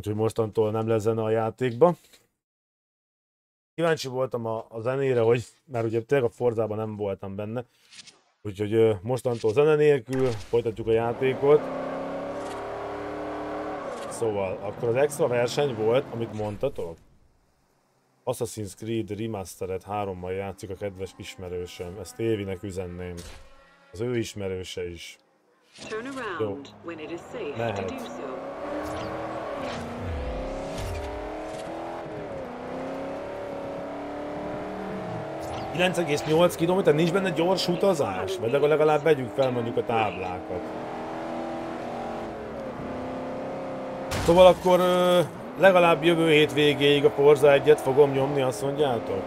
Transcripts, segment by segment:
Úgyhogy mostantól nem lesz zene a játékba. Kíváncsi voltam a zenére, hogy már ugye tényleg a Forzában nem voltam benne. Úgyhogy mostantól zene nélkül folytatjuk a játékot. Szóval, akkor az extra verseny volt, amit mondtatok? Assassin's Creed Remastered 3-mal játszik a kedves ismerősöm. Ezt Évinek üzenném. Az ő ismerőse is. Jó. Mehet. So. 9,8 km, nincs benne gyors utazás? Vagy legalább vegyük fel mondjuk a táblákat. Szóval akkor... legalább jövő hét végéig a Forza 1-et fogom nyomni, azt mondjátok?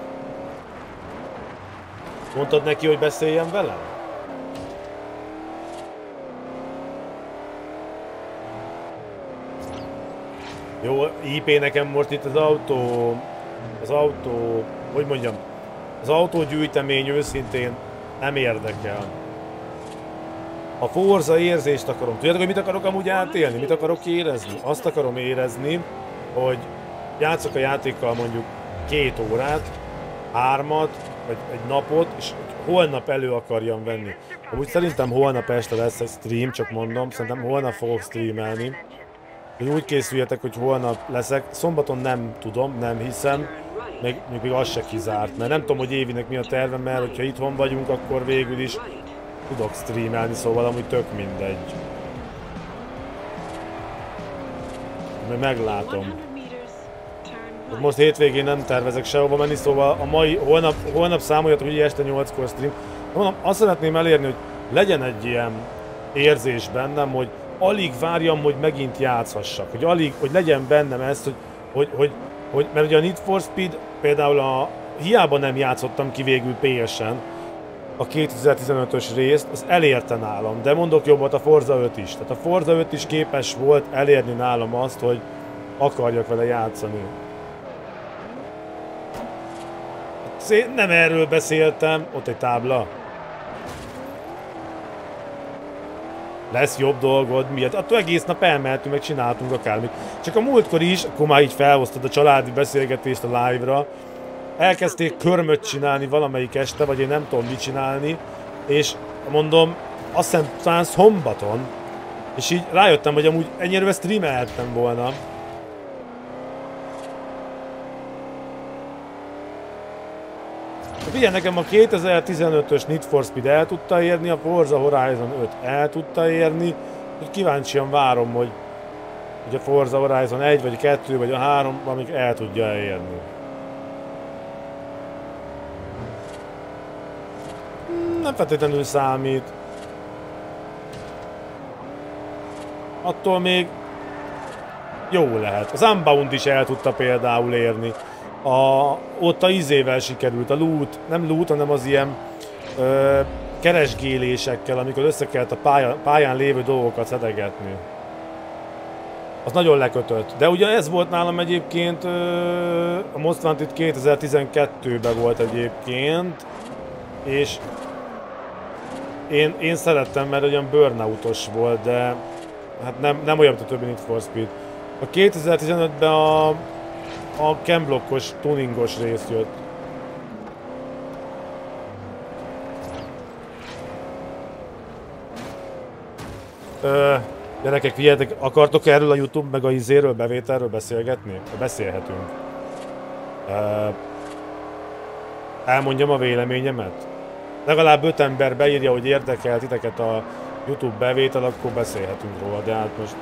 Mondtad neki, hogy beszéljen velem? Jó, IP nekem most itt az autó, hogy mondjam, az autógyűjtemény őszintén nem érdekel. A Forza érzést akarom. Tudjátok, hogy mit akarok amúgy átélni? Mit akarok érezni? Azt akarom érezni, hogy játszok a játékkal mondjuk 2 órát, 3-at, vagy egy napot, és holnap elő akarjam venni. Amúgy szerintem holnap este lesz egy stream, csak mondom, szerintem holnap fogok streamelni. Úgy készüljetek, hogy holnap leszek. Szombaton nem tudom, nem hiszem, még az se kizárt, mert nem tudom, hogy Évinek mi a terve, mert hogyha itthon vagyunk, akkor végül is tudok streamelni, szóval amúgy tök mindegy. Mert meglátom. Most hétvégén nem tervezek sehova menni, szóval a mai, holnap számoljatok, hogy este 8-kor stream. Mondom, azt szeretném elérni, hogy legyen egy ilyen érzés bennem, hogy alig várjam, hogy megint játszhassak. Hogy alig, hogy legyen bennem ezt, hogy mert ugye a Need for Speed például hiába nem játszottam ki végül PS-en a 2015-ös részt, az elérte nálam, de mondok jobbat, a Forza 5 is. Tehát a Forza 5 is képes volt elérni nálam azt, hogy akarjak vele játszani. Nem erről beszéltem, ott egy tábla. Lesz jobb dolgod, miért? Attól egész nap elmehetünk, meg csináltunk akármit. Csak a múltkor is, akkor már így felhoztad a családi beszélgetést a live-ra, elkezdték körmöt csinálni valamelyik este, vagy én nem tudom mit csinálni, és mondom, azt hiszem talán szombaton, és így rájöttem, hogy amúgy ennyire streamelhettem volna. Figyelj, nekem a 2015-ös Need for Speed el tudta érni, a Forza Horizon 5 el tudta érni, hogy kíváncsian várom, hogy a Forza Horizon 1, vagy a 2, vagy a 3, amik el tudja elérni. Nem feltétlenül számít. Attól még jó lehet. Az Unbound is el tudta például érni. Ott a izével sikerült, a loot, nem loot, hanem az ilyen keresgélésekkel, amikor össze kellett a pályán lévő dolgokat szedegetni. Az nagyon lekötött. De ugye ez volt nálam egyébként, a Most Wanted 2012-ben volt egyébként, és én szerettem, mert olyan burnoutos volt, de hát nem olyan, mint a többi Need for Speed. A 2015-ben a camblockos, tuningos rész jött. Gyerekek, figyeljetek, akartok erről a YouTube meg a izéről, bevételről beszélgetni? Beszélhetünk. Elmondjam a véleményemet? Legalább 5 ember beírja, hogy érdekel titeket a YouTube bevétel, akkor beszélhetünk róla, de hát most...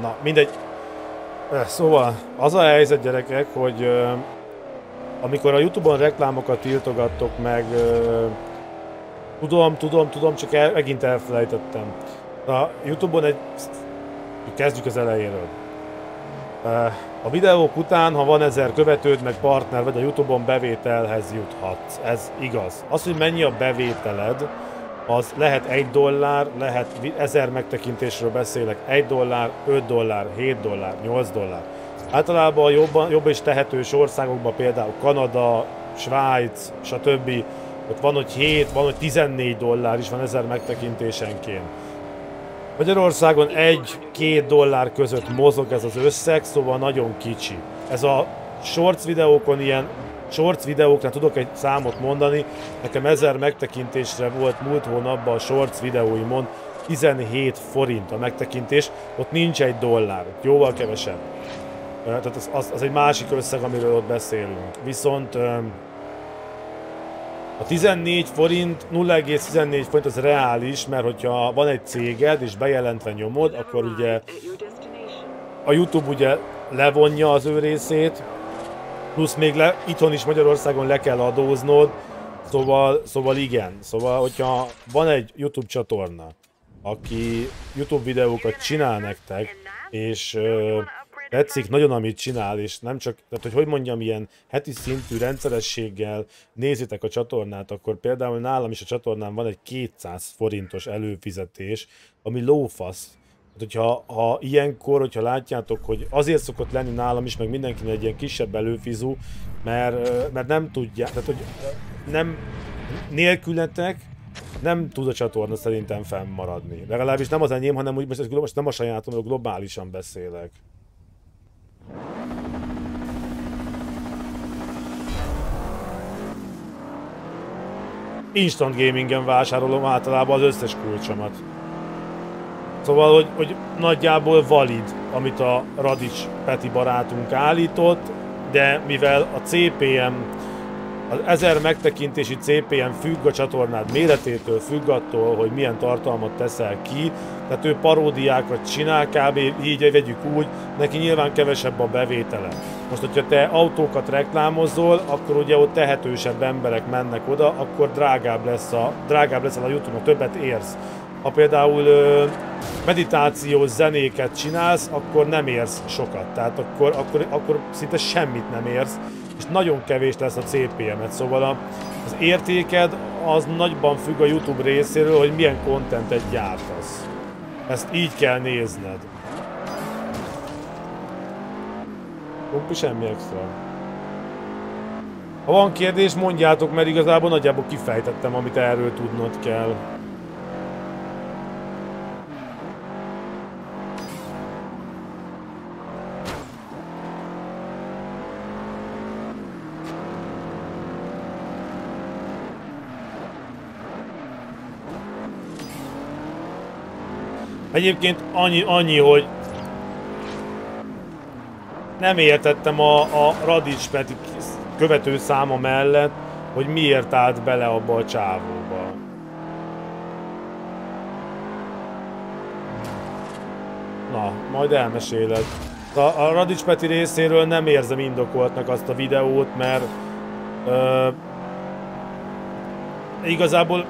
Na, mindegy. Szóval, az a helyzet, gyerekek, hogy amikor a YouTube-on reklámokat tiltogattok meg... Tudom, csak megint elfelejtettem. A YouTube-on egy... Kezdjük az elejéről. A videók után, ha van 1000 követőd, meg partner vagy a YouTube-on, bevételhez juthatsz. Ez igaz. Az, hogy mennyi a bevételed, az lehet $1, lehet 1000 megtekintésről beszélek, $1, $5, $7, $8. Általában a jobb és tehetős országokban, például Kanada, Svájc, stb. Ott van, hogy $7, van, hogy $14 is van 1000 megtekintésenként. Magyarországon 1-2 dollár között mozog ez az összeg, szóval nagyon kicsi. Ez a shorts videókon, ilyen shorts videóknál tudok egy számot mondani, nekem 1000 megtekintésre volt múlt hónapban a shorts videóimon, 17 forint a megtekintés, ott nincs egy dollár, jóval kevesebb. Tehát az egy másik összeg, amiről ott beszélünk. Viszont a 14 forint, 0,14 forint az reális, mert hogyha van egy céged és bejelentve nyomod, akkor ugye a YouTube ugye levonja az ő részét, plusz még itthon is Magyarországon le kell adóznod, szóval igen. Szóval, hogyha van egy YouTube csatorna, aki YouTube videókat csinál nektek, és tetszik nagyon, amit csinál, és nem csak, tehát hogy mondjam, ilyen heti szintű rendszerességgel nézitek a csatornát, akkor például nálam is a csatornán van egy 200 forintos előfizetés, ami lófasz. Tehát, hogyha ilyenkor, hogyha látjátok, hogy azért szokott lenni nálam is, meg mindenkinek egy ilyen kisebb előfizu, mert nem tudják, tehát hogy nem nélkületek, nem tud a csatorna szerintem fennmaradni. Legalábbis nem az enyém, hanem úgy most nem a sajátomról globálisan beszélek. Instant Gamingen vásárolom általában az összes kulcsomat. Szóval, hogy nagyjából valid, amit a Radics Peti barátunk állított, de mivel a CPM, az 1000 megtekintési CPM függ a csatornád méretétől, függ attól, hogy milyen tartalmat teszel ki, tehát ő paródiákat csinál, kb. Így vegyük úgy, neki nyilván kevesebb a bevétele. Most, hogyha te autókat reklámozol, akkor ugye ott tehetősebb emberek mennek oda, akkor drágább lesz a YouTube-on, többet érsz. Ha például meditációs zenéket csinálsz, akkor nem érsz sokat, tehát akkor szinte semmit nem érsz, és nagyon kevés lesz a CPM-et, szóval az értéked az nagyban függ a YouTube részéről, hogy milyen kontentet gyártasz. Ezt így kell nézned. Kompi semmi extra. Ha van kérdés, mondjátok, mert igazából nagyjából kifejtettem, amit erről tudnod kell. Egyébként annyi, hogy nem értettem a Radics Peti követő száma mellett, hogy miért állt bele abba a csávóba. Na, majd elmeséled. A Radics Peti részéről nem érzem indokoltnak azt a videót, mert igazából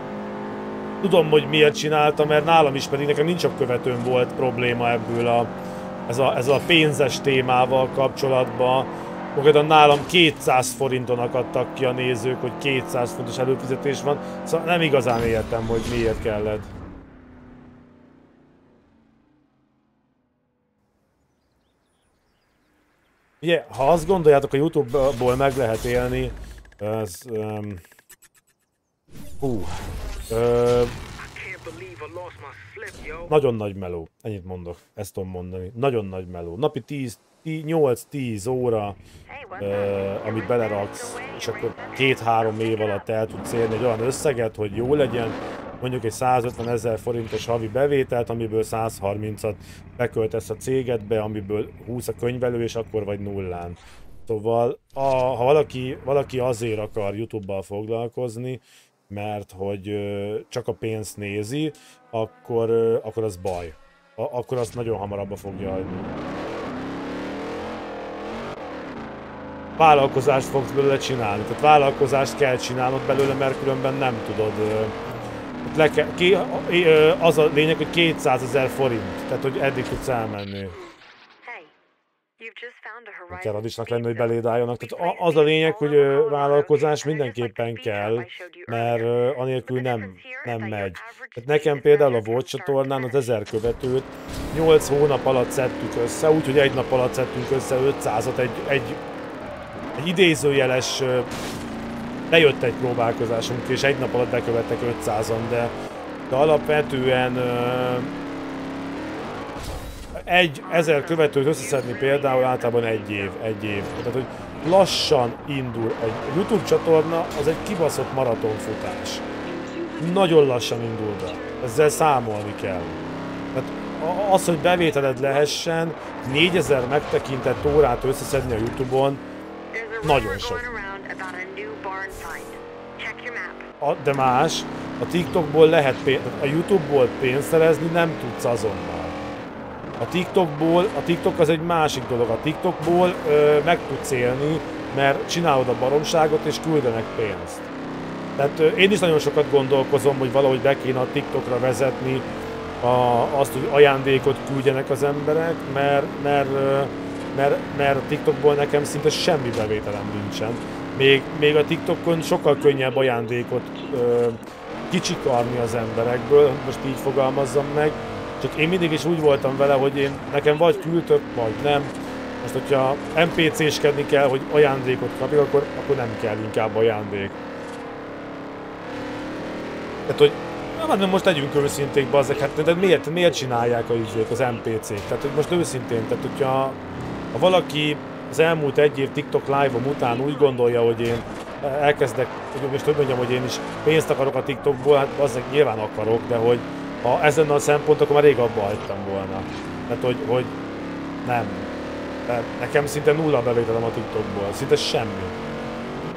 tudom, hogy miért csinálta, mert nálam is, pedig nekem nincs a követőm volt probléma ebből ez a pénzes témával kapcsolatban. Magad nálam 200 forinton akadtak ki a nézők, hogy 200 fontos előfizetés van, szóval nem igazán értem, hogy miért kellett. Ugye, ha azt gondoljátok, a YouTube-ból meg lehet élni, ez... nagyon nagy meló, ennyit mondok, ezt tudom mondani, nagyon nagy meló, napi 8-10 óra, amit beleraksz, és akkor 2-3 év alatt el tudsz érni egy olyan összeget, hogy jó legyen, mondjuk egy 150 000 forintos havi bevételt, amiből 130-at beköltesz a cégedbe, amiből 20 a könyvelő, és akkor vagy nullán. Szóval, ha valaki azért akar YouTube-bal foglalkozni, mert hogy csak a pénzt nézi, akkor az baj. Akkor azt nagyon hamarabb fogja hagyni. Vállalkozást fogsz belőle csinálni, tehát vállalkozást kell csinálnod belőle, mert különben nem tudod. Az a lényeg, hogy 200 000 forint, tehát hogy eddig tudsz elmenni. Kell Radicsnak lenni, hogy beléd álljanak. Tehát az a lényeg, hogy vállalkozás mindenképpen kell, mert anélkül nem megy. Tehát nekem például a volt csatornán az 1000 követőt 8 hónap alatt szedtük össze, úgyhogy egy nap alatt szedtünk össze 500-at, egy idézőjeles, lejött egy próbálkozásunk, és egy nap alatt bekövettek 500-an, de alapvetően egy 1000 követőt összeszedni például általában egy év. Tehát, hogy lassan indul egy YouTube csatorna, az egy kibaszott maratonfutás. Nagyon lassan indul be. Ezzel számolni kell. Tehát az, hogy bevételed lehessen, 4000 megtekintett órát összeszedni a YouTube-on, nagyon sok. De más, a TikTokból lehet pénzt, a YouTube-ból pénzt szerezni nem tudsz azonnal. A TikTok az egy másik dolog, a TikTokból meg tudsz élni, mert csinálod a baromságot és küldenek pénzt. Tehát én is nagyon sokat gondolkozom, hogy valahogy be kéne a TikTokra vezetni azt, hogy ajándékot küldjenek az emberek, mert a TikTokból nekem szinte semmi bevételem nincsen. Még a TikTokon sokkal könnyebb ajándékot kicsikarni az emberekből, most így fogalmazzam meg. Csak én mindig is úgy voltam vele, hogy én nekem vagy küldtök, vagy nem. Most, hogyha NPC-skedni kell, hogy ajándékot kapjuk, akkor nem kell inkább ajándék. Tehát, hogy nem, most legyünk őszintén, bazzeg, hát de miért csinálják az NPC-k? Tehát, hogy most őszintén, tehát, hogyha valaki az elmúlt egy év TikTok live-om után úgy gondolja, hogy én elkezdek, és hogy mondjam, hogy én is pénzt akarok a TikTokból, hát bazzeg, nyilván akarok, de hogy ha ez lenne a szempont, akkor már rég abba hagytam volna. Tehát, hogy nem. Tehát nekem szinte nulla bevételem a TikTokból, szinte semmi.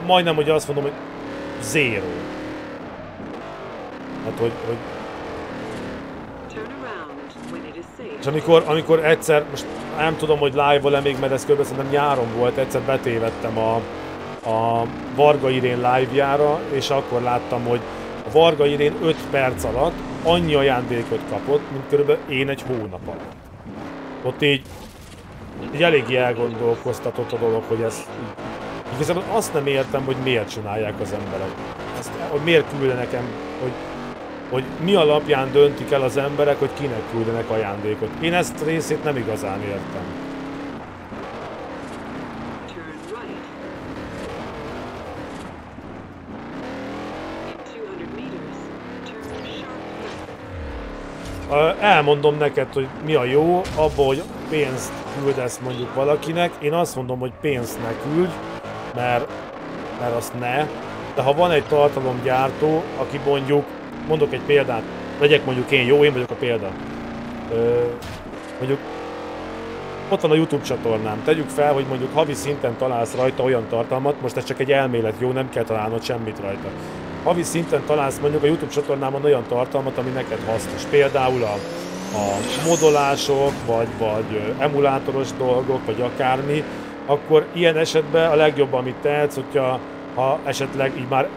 Majdnem, hogy azt mondom, hogy zéro. Hát, hogy... És amikor egyszer, most nem tudom, hogy live-ol-e még, mert ez kb. Szerintem nyáron volt, egyszer betévedtem a Varga Irén live-jára, és akkor láttam, hogy a Varga Irén 5 perc alatt annyi ajándékot kapott, mint körülbelül én egy hónap alatt. Ott így eléggé elgondolkoztatott a dolog, hogy ezt... Igazából azt nem értem, hogy miért csinálják az emberek. Ezt, hogy miért küldenek, hogy mi alapján döntik el az emberek, hogy kinek küldenek ajándékot. Én ezt részét nem igazán értem. Elmondom neked, hogy mi a jó abban, hogy pénzt küldesz mondjuk valakinek. Én azt mondom, hogy pénzt ne küldj, mert azt ne. De ha van egy tartalomgyártó, aki mondok egy példát, legyek mondjuk én jó, én vagyok a példa. Mondjuk ott van a YouTube csatornám, tegyük fel, hogy mondjuk havi szinten találsz rajta olyan tartalmat, most ez csak egy elmélet, jó, nem kell találnod semmit rajta. Havi szinten találsz mondjuk a YouTube csatornámon olyan tartalmat, ami neked hasznos. Például a modolások, vagy emulátoros dolgok, vagy akármi, akkor ilyen esetben a legjobb, amit tehetsz, hogyha esetleg így már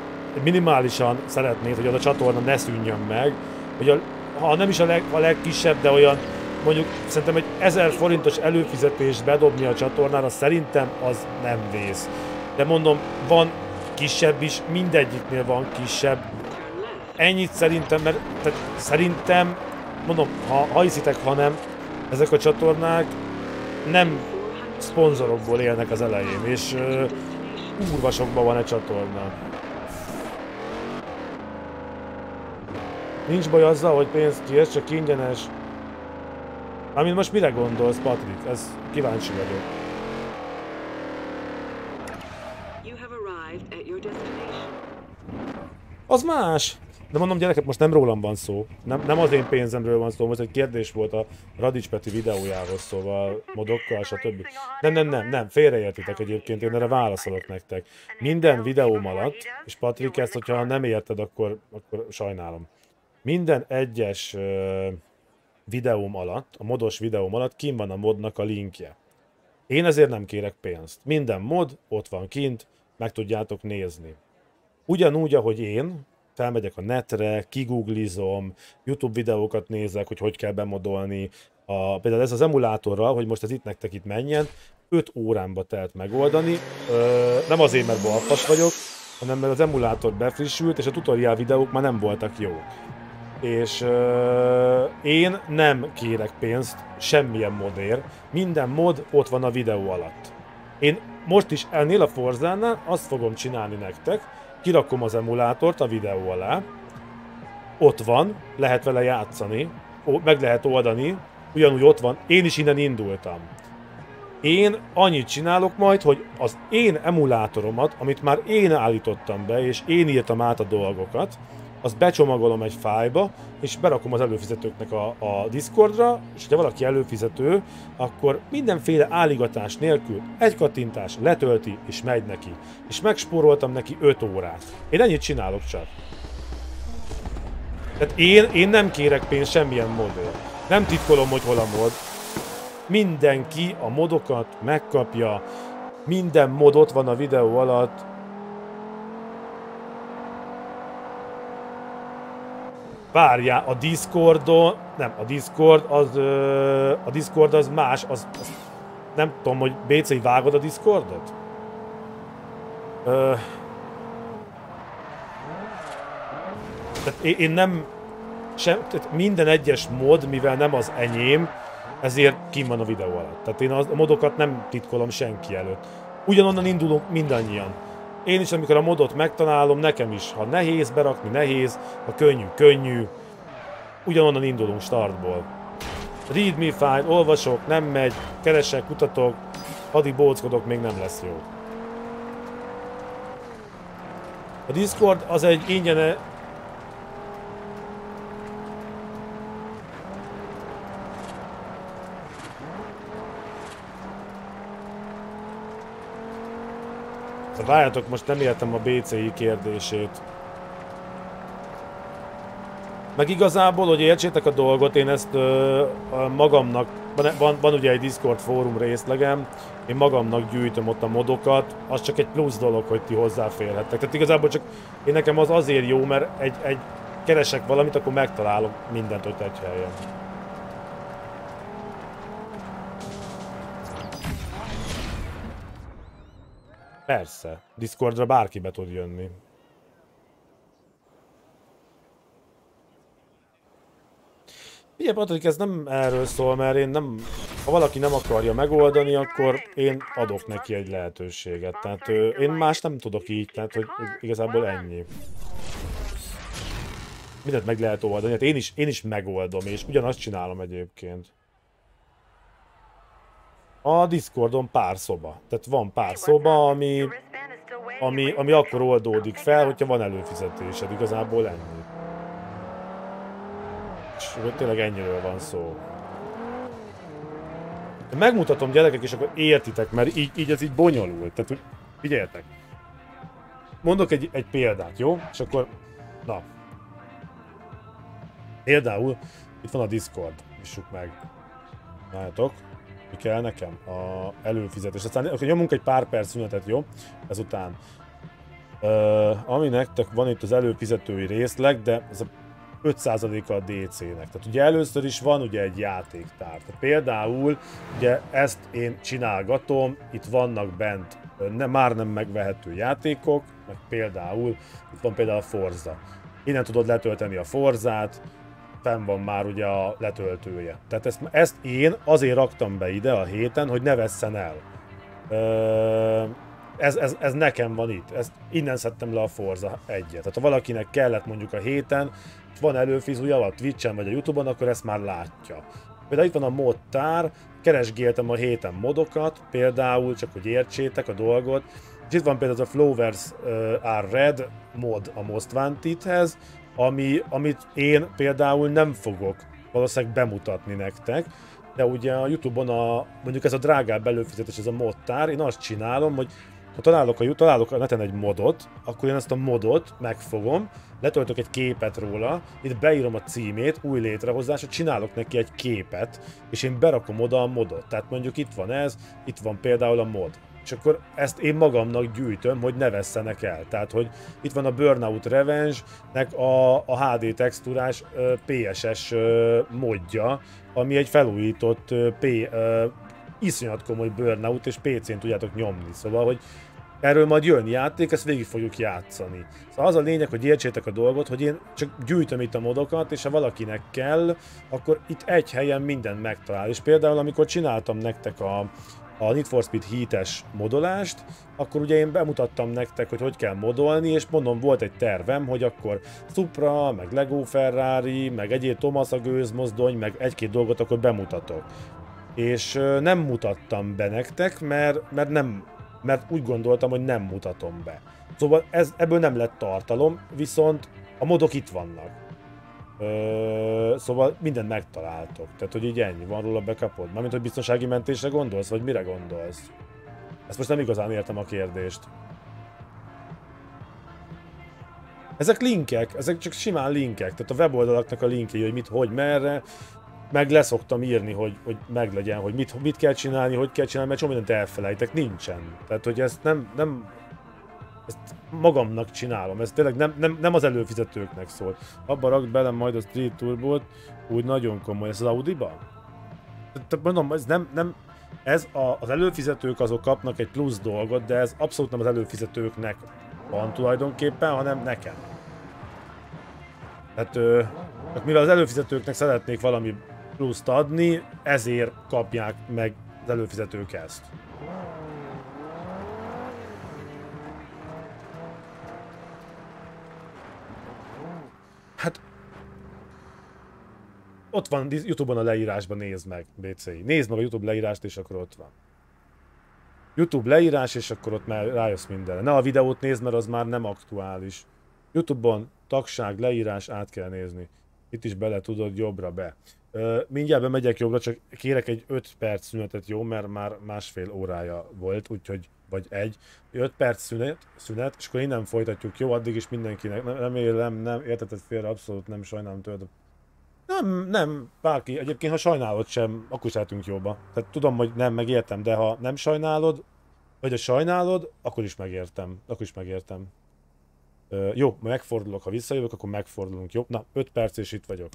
minimálisan szeretnéd, hogy az a csatorna ne szűnjön meg, hogy ha nem is a legkisebb, de olyan mondjuk szerintem egy 1000 forintos előfizetést bedobni a csatornára, szerintem az nem vész. De mondom, van kisebb is, mindegyiknél van kisebb. Ennyit szerintem, mert tehát szerintem, mondom, ha hiszitek, ha nem, ezek a csatornák nem szponzorokból élnek az elején, és kurvasokban van egy csatorna. Nincs baj azzal, hogy pénzt kérsz, csak ingyenes. Amint most mire gondolsz, Patrik? Ez kíváncsi vagyok. Az más! De mondom, gyerekek, most nem rólam van szó. Nem az én pénzemről van szó, most egy kérdés volt a Radics Peti videójához, szóval modokkal, stb. Nem, félreértitek egyébként, én erre válaszolok nektek. Minden videóm alatt, és Patrik, ezt, hogyha nem érted, akkor sajnálom. Minden egyes videóm alatt, a modos videóm alatt kint van a modnak a linkje. Én ezért nem kérek pénzt. Minden mod ott van kint, meg tudjátok nézni. Ugyanúgy, ahogy én, felmegyek a netre, kiguglizom, YouTube videókat nézek, hogy kell bemodolni. Például ez az emulátorral, hogy most ez itt nektek itt menjen, 5 órámba telt megoldani. Nem azért, mert balfas vagyok, hanem mert az emulátor befrissült, és a tutorial videók már nem voltak jók. És én nem kérek pénzt semmilyen modért. Minden mod ott van a videó alatt. Én most is ennél a Forzánál azt fogom csinálni nektek, kirakom az emulátort a videó alá, ott van, lehet vele játszani, meg lehet oldani, ugyanúgy ott van, én is innen indultam. Én annyit csinálok majd, hogy az én emulátoromat, amit már én állítottam be, és én írtam át a dolgokat, azt becsomagolom egy fájlba, és berakom az előfizetőknek a Discordra, és ha valaki előfizető, akkor mindenféle állítás nélkül egy kattintás letölti, és megy neki. És megspóroltam neki 5 órát. Én ennyit csinálok csak. Tehát én nem kérek pénzt semmilyen módon. Nem titkolom, hogy hol a mod. Mindenki a modokat megkapja. Minden mod ott van a videó alatt. Várjál, a Discordon... Nem, a Discord az... a Discord az más, az nem tudom, hogy BC vágod a Discordot? Tehát én nem... Tehát minden egyes mod, mivel nem az enyém, ezért kim van a videó alatt. Tehát én a modokat nem titkolom senki előtt. Ugyanonnan indulunk mindannyian. Én is, amikor a modot megtalálom, nekem is, ha nehéz berakni, nehéz, ha könnyű, könnyű. Ugyanonnan indulunk startból. Read me file, olvasok, nem megy, keresek, kutatok, addig bóckodok, még nem lesz jó. A Discord az egy ingyenes... Várjátok, most nem értem a BCI kérdését. Meg igazából, hogy értsétek a dolgot, én ezt magamnak, van ugye egy Discord fórum részlegem, én magamnak gyűjtöm ott a modokat, az csak egy plusz dolog, hogy ti hozzáférhettek. Tehát igazából csak én nekem az azért jó, mert egy keresek valamit, akkor megtalálok mindent ott egy helyen. Persze, Discordra bárki be tud jönni. Ugye, Patrik, ez nem erről szól, mert én nem... Ha valaki nem akarja megoldani, akkor én adok neki egy lehetőséget. Tehát én más nem tudok így, tehát hogy igazából ennyi. Mindent meg lehet oldani, hát én is megoldom, és ugyanazt csinálom egyébként. A Discordon pár szoba. Tehát van pár szoba, ami akkor oldódik fel, hogyha van előfizetésed. Igazából ennyi. És tényleg ennyiről van szó. Megmutatom, gyerekek, és akkor értitek, mert így ez így bonyolult. Tehát figyeljetek. Mondok egy példát, jó? És akkor, na. Például itt van a Discord. Vissuk meg. Látjátok? Mi kell nekem? A előfizetés. Aztán akkor nyomunk egy pár perc szünetet, jó? Ezután. Ami nektek van itt az előfizetői részleg, de ez a 5%-a a DC-nek. Tehát ugye először is van ugye egy játéktár. Tehát például ugye ezt én csinálgatom, itt vannak bent már nem megvehető játékok, meg például, itt van például a Forza. Innen tudod letölteni a Forzát, fenn van már ugye a letöltője. Tehát ezt én azért raktam be ide a héten, hogy ne vesszen el. Ez nekem van itt. Ezt innen szedtem le a Forza 1-et. Tehát ha valakinek kellett mondjuk a héten, van előfizúja, a Twitch-en vagy a YouTube-on, akkor ezt már látja. Például itt van a modtár, keresgéltem a héten modokat, például, csak hogy értsétek a dolgot. És itt van például a Flowers are Red mod a Most Wanted-hez, amit én például nem fogok valószínűleg bemutatni nektek, de ugye a YouTube-on mondjuk ez a drágább előfizetés, ez a modtár, én azt csinálom, hogy ha találok a neten egy modot, akkor én ezt a modot megfogom, letöltök egy képet róla, itt beírom a címét, új létrehozásra, csinálok neki egy képet, és én berakom oda a modot. Tehát mondjuk itt van ez, itt van például a mod. És akkor ezt én magamnak gyűjtöm, hogy ne vesszenek el. Tehát, hogy itt van a Burnout Revenge-nek a HD textúrás PSS modja, ami egy felújított, iszonyat komoly Burnout, és PC-n tudjátok nyomni. Szóval, hogy erről majd jön játék, ezt végig fogjuk játszani. Szóval az a lényeg, hogy értsétek a dolgot, hogy én csak gyűjtöm itt a modokat, és ha valakinek kell, akkor itt egy helyen mindent megtalál. És például, amikor csináltam nektek a Need for Speed Heat-es modolást, akkor ugye én bemutattam nektek, hogy hogy kell modolni, és mondom, volt egy tervem, hogy akkor Supra, meg LEGO Ferrari, meg egyéb Thomas a gőzmozdony, meg egy-két dolgot akkor bemutatok. És nem mutattam be nektek, mert úgy gondoltam, hogy nem mutatom be. Szóval ebből nem lett tartalom, viszont a modok itt vannak. Szóval mindent megtaláltok, tehát hogy így ennyi van róla bekapod. Mármint, hogy biztonsági mentésre gondolsz, vagy mire gondolsz? Ezt most nem igazán értem a kérdést. Ezek linkek, ezek csak simán linkek, tehát a weboldalaknak a linkjei, hogy mit, hogy, merre. Meg leszoktam írni, hogy meglegyen, hogy mit kell csinálni, hogy kell csinálni, mert csomó mindent elfelejtek, nincsen. Tehát, hogy ezt nem ezt magamnak csinálom, ez tényleg nem az előfizetőknek szól. Abba rakd bele majd a Street Turbót, úgy nagyon komoly, ez az Audi-ba? Tehát mondom, ez nem, az előfizetők azok kapnak egy plusz dolgot, de ez abszolút nem az előfizetőknek van tulajdonképpen, hanem nekem. Tehát mivel az előfizetőknek szeretnék valami pluszt adni, ezért kapják meg az előfizetők ezt. Hát... ott van YouTube-on a leírásban, nézd meg, BCI. Nézd meg a YouTube leírást, és akkor ott van. YouTube leírás, és akkor ott már rájössz mindenre. Ne a videót nézd, mert az már nem aktuális. YouTube-on tagság, leírás, át kell nézni. Itt is bele tudod, jobbra be. Mindjárt bemegyek jobbra, csak kérek egy 5 perc szünetet, jó? Mert már másfél órája volt, úgyhogy, vagy egy. 5 perc szünet, és akkor innen folytatjuk, jó? Addig is mindenkinek. Remélem, nem értetted félre, abszolút nem sajnálom tőled. Nem, bárki. Egyébként, ha sajnálod sem, akkor szeretünk jóba. Tehát tudom, hogy nem, megértem, de ha nem sajnálod, vagy ha sajnálod, akkor is megértem. Jó, megfordulok, ha visszajövök, akkor megfordulunk, jó? Na, 5 perc és itt vagyok.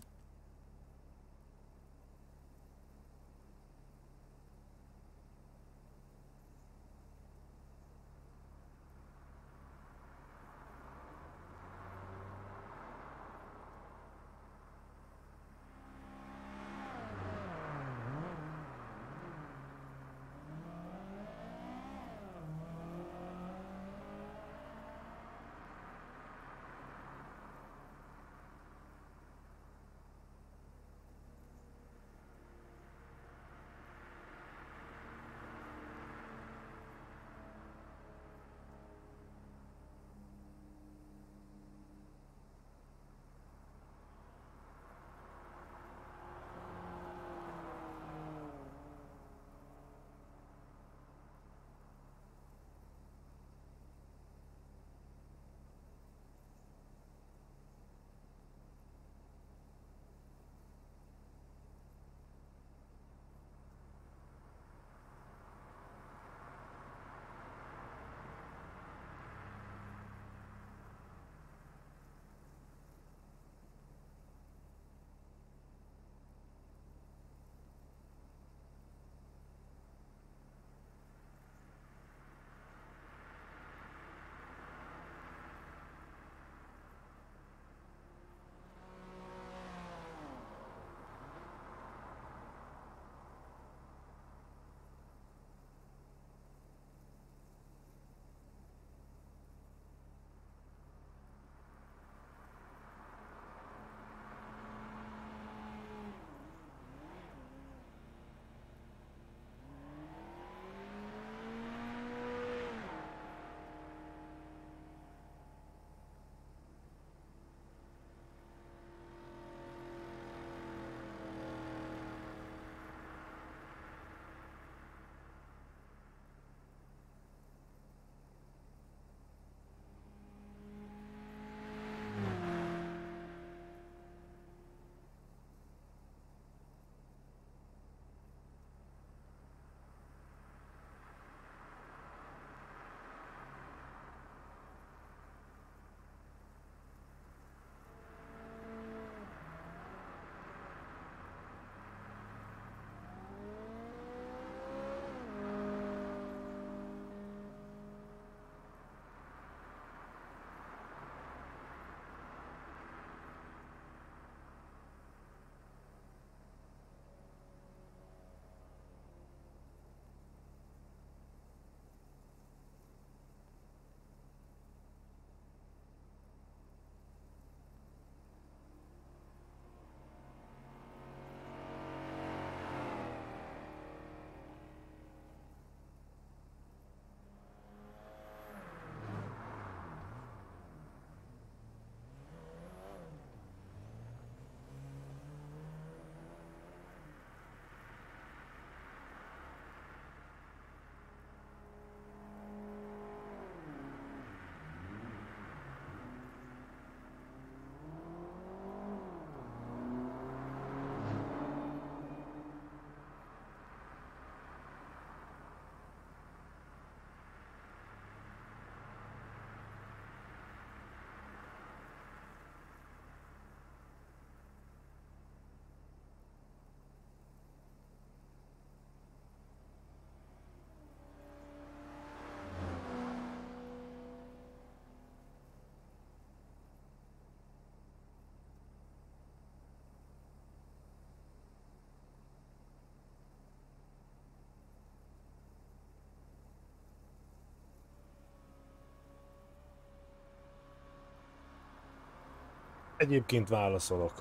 Egyébként válaszolok.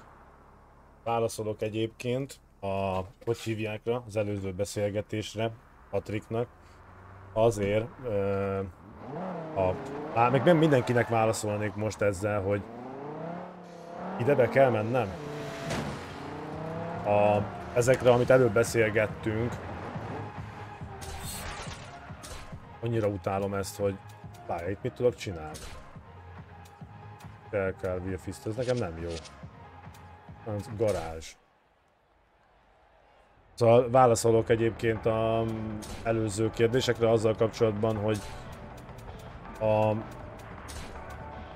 Válaszolok egyébként a, hogy hívják rá, az előző beszélgetésre, Patriknak. Azért, még nem mindenkinek válaszolnék most ezzel, hogy ide be kell mennem. Ezekre, amit előbb beszélgettünk. Annyira utálom ezt, hogy várj, itt mit tudok csinálni? Kell Wilfist, ez nekem nem jó. Ez garázs. Szóval válaszolok egyébként az előző kérdésekre azzal kapcsolatban, hogy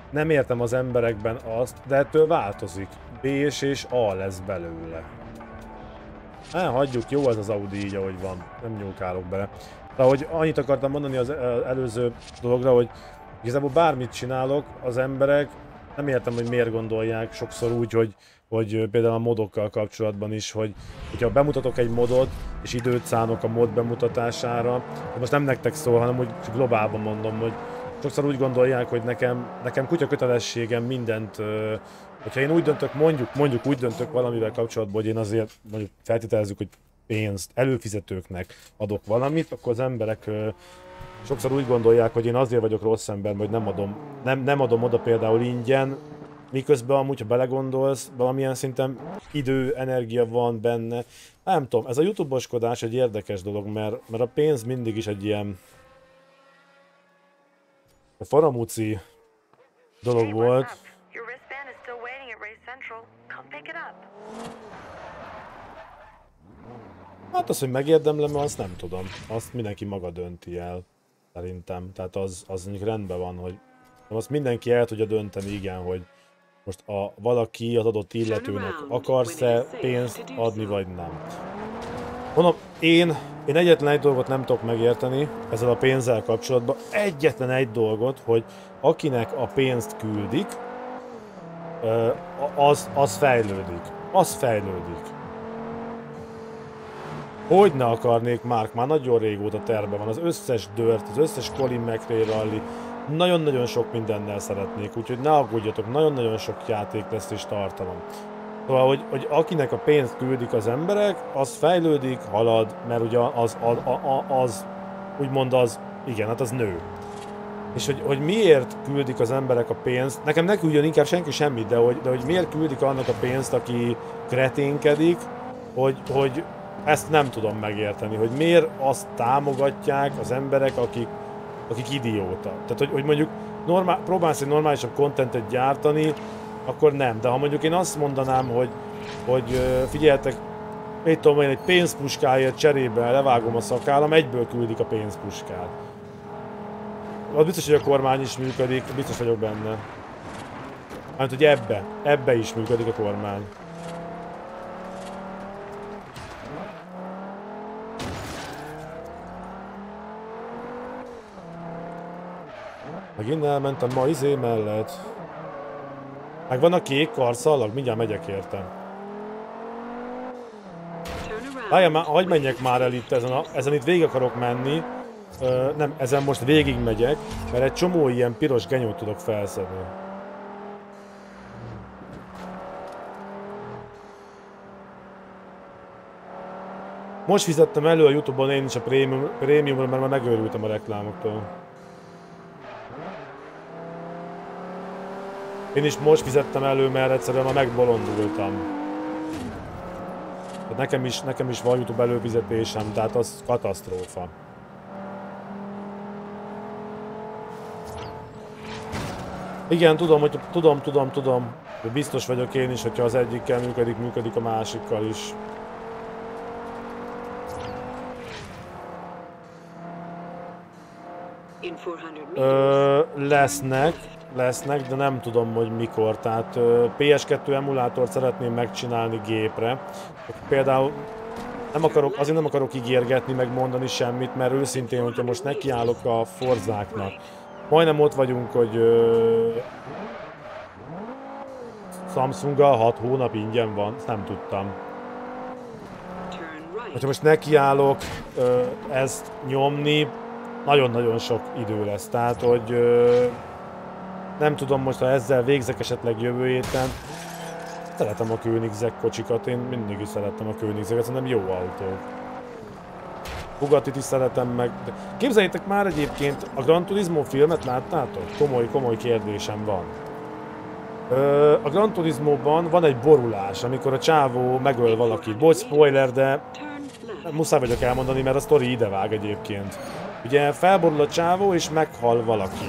nem értem az emberekben azt, de ettől változik. B és A lesz belőle. Hagyjuk, jó az az Audi így, ahogy van. Nem nyúlkálok bele. De hogy annyit akartam mondani az előző dologra, hogy igazából bármit csinálok, az emberek nem értem, hogy miért gondolják sokszor úgy, hogy például a modokkal kapcsolatban is, hogyha bemutatok egy modot, és időt szánok a mod bemutatására, most nem nektek szól, hanem úgy globálban mondom, hogy sokszor úgy gondolják, hogy nekem kutya kötelességem mindent, hogyha én úgy döntök, mondjuk úgy döntök valamivel kapcsolatban, hogy én azért mondjuk feltételezzük, hogy pénzt előfizetőknek adok valamit, akkor az emberek sokszor úgy gondolják, hogy én azért vagyok rossz ember, hogy nem adom oda például ingyen, miközben amúgy, ha belegondolsz, valamilyen szinten idő, energia van benne. Nem tudom, ez a YouTube-oskodás egy érdekes dolog, mert a pénz mindig is egy ilyen faramúci dolog volt. Hát az, hogy megérdemlem, azt nem tudom. Azt mindenki maga dönti el, szerintem. Tehát az rendben van, hogy azt mindenki el tudja dönteni, igen, hogy most valaki az adott illetőnek akarsz-e pénzt adni, vagy nem. Mondom, én egyetlen egy dolgot nem tudok megérteni ezzel a pénzzel kapcsolatban. Egyetlen egy dolgot, hogy akinek a pénzt küldik, az fejlődik. Az fejlődik. Hogy ne akarnék, Mark, már nagyon régóta terve van, az összes dört, az összes Colin McRae rally, nagyon-nagyon sok mindennel szeretnék, úgyhogy ne aggódjatok, nagyon-nagyon sok játék lesz és tartalom. Szóval, hogy akinek a pénzt küldik az emberek, az fejlődik, halad, mert ugye az úgymond az, igen, hát az nő. És hogy miért küldik az emberek a pénzt, nekem ne küldjön inkább senki semmit, de hogy miért küldik annak a pénzt, aki kreténkedik, hogy ezt nem tudom megérteni, hogy miért azt támogatják az emberek, akik idióta. Tehát, hogy mondjuk próbálsz egy normálisabb kontentet gyártani, akkor nem. De ha mondjuk én azt mondanám, hogy figyeljetek, mit tudom én, egy pénzpuskáért cserébe levágom a szakállam, egyből küldik a pénzpuskát. Az biztos, hogy a kormány is működik, biztos vagyok benne. Hát, hogy ebbe is működik a kormány. Megint elmentem ma izé mellett. Meg van a kék karszallag, mindjárt megyek érte. Várjál, hagyj menjek már el itt ezen itt végig akarok menni. Nem, ezen most végig megyek, mert egy csomó ilyen piros genyót tudok felszedni. Most fizettem elő a YouTube-on én is a prémiumra, mert már megőrültem a reklámoktól. Én is most fizettem elő, mert egyszerűen már megbolondultam. Tehát nekem is van YouTube előfizetésem, tehát az katasztrófa. Igen, tudom. Biztos vagyok én is, hogyha az egyikkel működik a másikkal is. Lesznek, de nem tudom, hogy mikor. Tehát PS2 emulátort szeretném megcsinálni gépre. Például azért nem akarok ígérgetni, megmondani semmit, mert őszintén, hogyha most nekiállok a Forzáknak, majdnem ott vagyunk, hogy Samsunggal 6 hónap ingyen van, ezt nem tudtam. Hogyha most nekiállok ezt nyomni, nagyon-nagyon sok idő lesz, tehát hogy nem tudom most, ha ezzel végzek esetleg jövő héten, Szeretem a Koenigsegg kocsikat, én mindig is szerettem a Koenigseget, szerintem jó autó. Bugattit is szeretem meg. De képzeljétek már egyébként, a Gran Turismo filmet láttátok? Komoly kérdésem van. A Gran Turismo-ban van egy borulás, amikor a csávó megöl valakit. Bocs, spoiler, de muszáj vagyok elmondani, mert a sztori idevág egyébként. Ugye felborul a csávó és meghal valaki.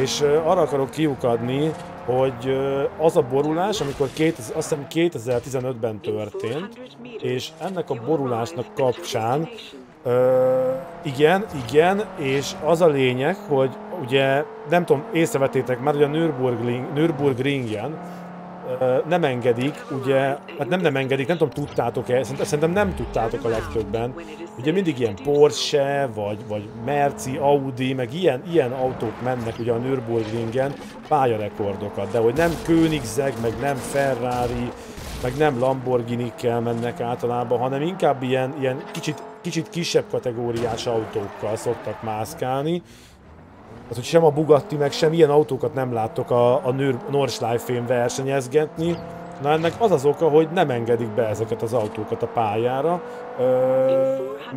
És arra akarok kiukadni, hogy az a borulás, amikor azt hiszem 2015-ben történt, és ennek a borulásnak kapcsán, igen, és az a lényeg, hogy ugye, nem tudom, észrevetétek már, hogy a Nürburgringen nem engedik, ugye, hát nem engedik, nem tudom, tudtátok-e, szerintem nem tudtátok a legtöbben, ugye mindig ilyen Porsche, vagy Merci, Audi, meg ilyen autók mennek ugye a Nürburgringen pályarekordokat, de hogy nem Koenigsegg, meg nem Ferrari, meg nem Lamborghini-kkel mennek általában, hanem inkább ilyen kicsit kisebb kategóriás autókkal szoktak mászkálni. Hát, hogy sem a Bugatti, meg sem ilyen autókat nem láttok a Nordschleife-n versenyezgetni. Na ennek az az oka, hogy nem engedik be ezeket az autókat a pályára,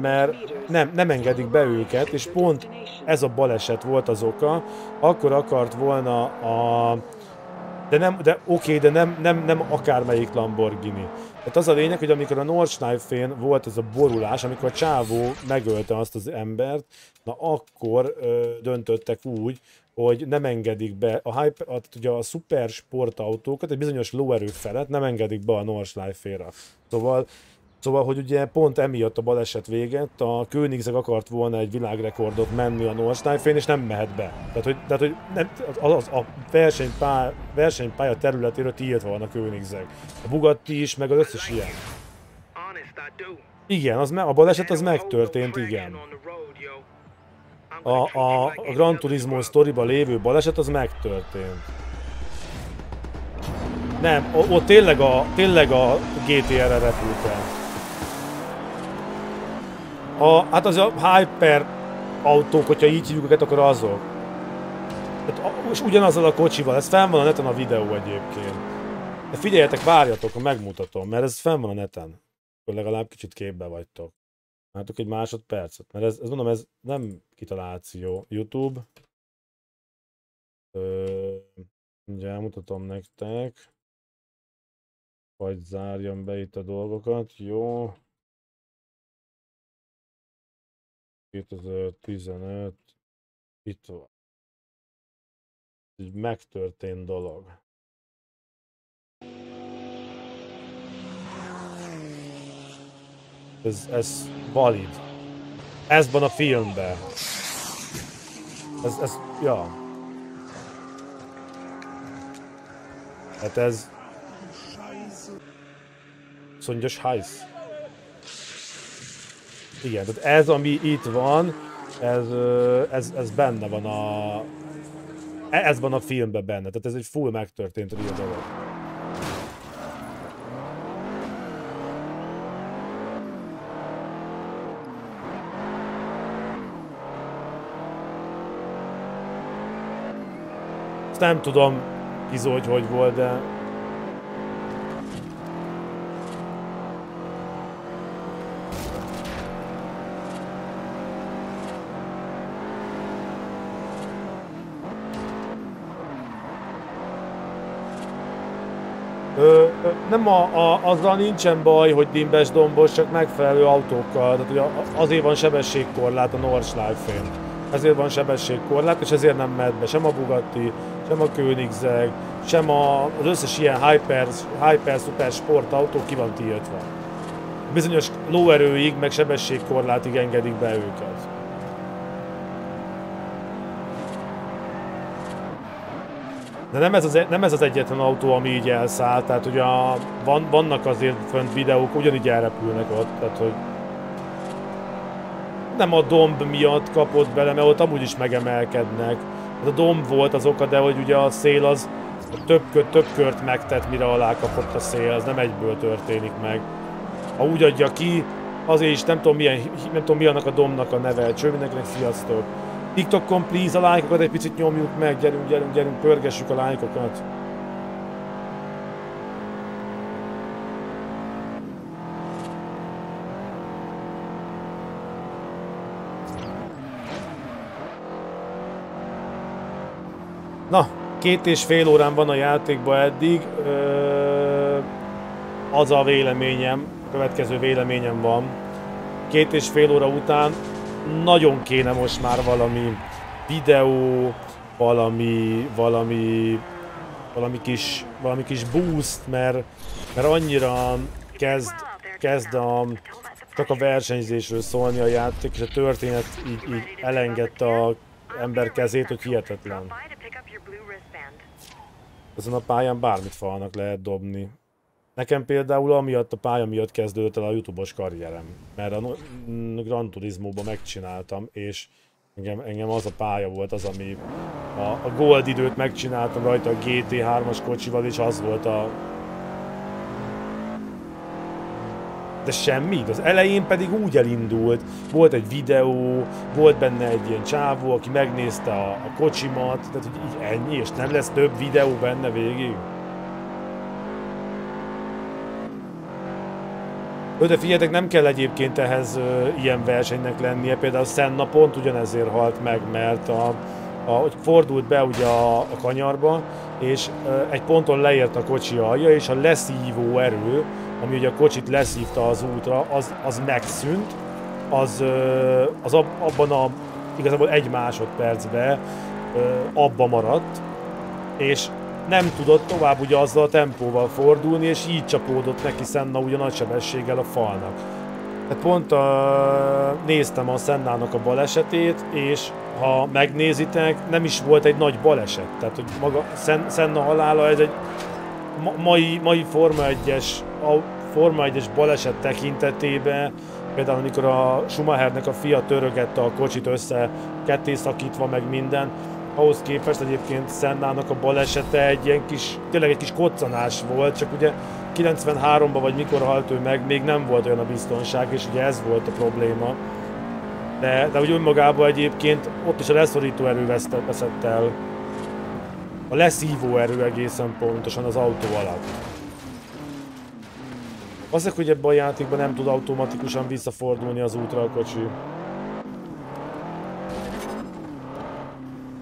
mert nem engedik be őket, és pont ez a baleset volt az oka. Akkor akart volna a... De nem akármelyik Lamborghini. Tehát az a lényeg, hogy amikor a Nordschleife-n volt ez a borulás, amikor a csávó megölte azt az embert, na akkor döntöttek úgy, hogy nem engedik be ugye a szuper sportautókat, egy bizonyos lóerő felett nem engedik be a Nordschleife-ra. Szóval, hogy ugye pont emiatt a baleset véget a Koenigsegg akart volna egy világrekordot menni a Nordschleife-n, és nem mehet be. Tehát, hogy nem, a versenypálya területéről tiltva van a Koenigsegg. A Bugatti is, meg az összes ilyen. Igen, a baleset az megtörtént, igen. A Gran Turismo sztoriban lévő baleset az megtörtént. Nem, ott tényleg a GTR-re repült el. Hát az a hyper autók, hogyha így hívjuk őket, akkor azok. És ugyanazzal a kocsival, ez fenn van a neten a videó egyébként. De figyeljetek, várjatok, megmutatom, mert ez fenn van a neten. Akkor legalább kicsit képbe vagytok. Látok egy másodpercet, mert ez mondom, ez nem kitaláció. YouTube. Mindjárt mutatom nektek. Vagy zárjam be itt a dolgokat, jó. 2015, itt van. Egy megtörtént dolog. Ez valid. Ez van a filmben. Ja. Hát ez... Szongyos hajsz. Igen, tehát ez, ami itt van, ez benne van a... Ez van a filmben benne, tehát ez egy full megtörtént real dolog. Ezt nem tudom, Izó, hogy volt, de... Nem azzal nincsen baj, hogy dimbes dombos, csak megfelelő autókkal, tehát ugye azért van sebességkorlát a Nordschleife-n. Ezért van sebességkorlát, és ezért nem mehet be sem a Bugatti, sem a Koenigsegg, sem az összes ilyen hyper-szuper sportautó ki van tiltva. Bizonyos lóerőig, meg sebességkorlátig engedik be őket. De nem ez az egyetlen autó, ami így elszáll, tehát ugye vannak azért fönt videók, ugyanígy elrepülnek ott, tehát hogy nem a domb miatt kapott bele, mert ott amúgy is megemelkednek. Hát a domb volt az oka, de hogy ugye a szél az több kört megtett, mire alá kapott a szél, az nem egyből történik meg. Ha úgy adja ki, azért is nem tudom mi annak a dombnak a neve, cső mindenkinek sziasztok. TikTokon please, a lájkokat egy picit nyomjuk meg, gyerünk, pörgessük a lájkokat. Na, 2,5 órán van a játékban eddig. Az a véleményem, a következő véleményem van. 2,5 óra után nagyon kéne most már valami videó, valami kis boost, mert annyira kezd csak a versenyzésről szólni a játék, és a történet így elengedte az ember kezét, hogy hihetetlen. Ezen a pályán bármit falnak lehet dobni. Nekem például amiatt a pálya miatt kezdődött el a YouTube-os karrierem, mert a Gran Turismo-ban megcsináltam, és engem az a pálya volt az, ami a Gold időt megcsináltam rajta a GT3-as kocsival, és az volt a... De semmi, az elején pedig úgy elindult, volt egy videó, volt benne egy ilyen csávó, aki megnézte a kocsimat, tehát hogy így ennyi, és nem lesz több videó benne végig. De figyeljetek, nem kell egyébként ehhez ilyen versenynek lennie, például Senna pont ugyanezért halt meg, mert fordult be ugye a kanyarba, és egy ponton leért a kocsi alja, és a leszívó erő, ami ugye a kocsit leszívta az útra, az megszűnt, az abban igazából egy másodpercben abba maradt, és nem tudott tovább ugye azzal a tempóval fordulni, és így csapódott neki Senna ugye nagy sebességgel a falnak. Hát pont néztem a Sennának a balesetét, és ha megnézitek, nem is volt egy nagy baleset. Tehát, hogy maga Senna halála, ez egy mai Forma 1-es baleset tekintetében, például amikor a Schumachernek a fia törögette a kocsit össze, ketté szakítva meg minden, ahhoz képest egyébként Sennának a balesete egy ilyen kis, tényleg egy kis koccanás volt, csak ugye 93-ban vagy mikor halt ő meg, még nem volt olyan a biztonság, és ugye ez volt a probléma. De úgy önmagában egyébként ott is a leszorító erő veszett el. A leszívó erő egészen pontosan az autó alatt. Azért, hogy ebben a játékban nem tud automatikusan visszafordulni az útra a kocsi.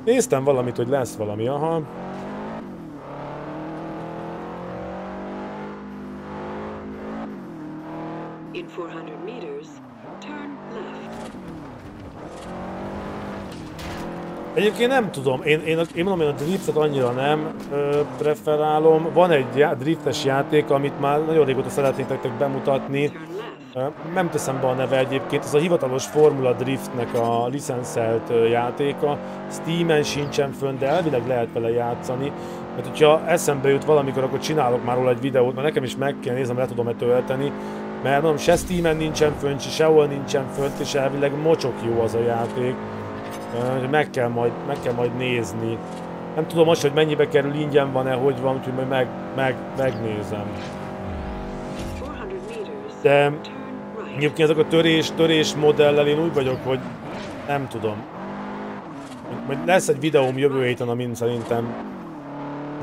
Néztem valamit, hogy lesz valami, aha. In 400 meters, turn left. Egyébként nem tudom, én mondom, én a driftet annyira nem preferálom. Van egy driftes játék, amit már nagyon régóta szeretnék nektek bemutatni. Nem teszem be a neve egyébként, ez a hivatalos Formula Driftnek a licenszelt játéka. Steamen sincsen fönn, de elvileg lehet vele játszani. Mert hogyha eszembe jut valamikor, akkor csinálok már róla egy videót, mert nekem is meg kell néznem, le tudom-e tölteni. Mert mondom, se Steamen nincsen fönn, sehol nincsen fönn, és elvileg mocsok jó az a játék. Meg kell majd nézni. Nem tudom most, hogy mennyibe kerül, ingyen van-e, hogy van, úgyhogy majd megnézem. De egyébként ezek a törés modellel én úgy vagyok, hogy nem tudom. Majd lesz egy videóm jövő héten, amin szerintem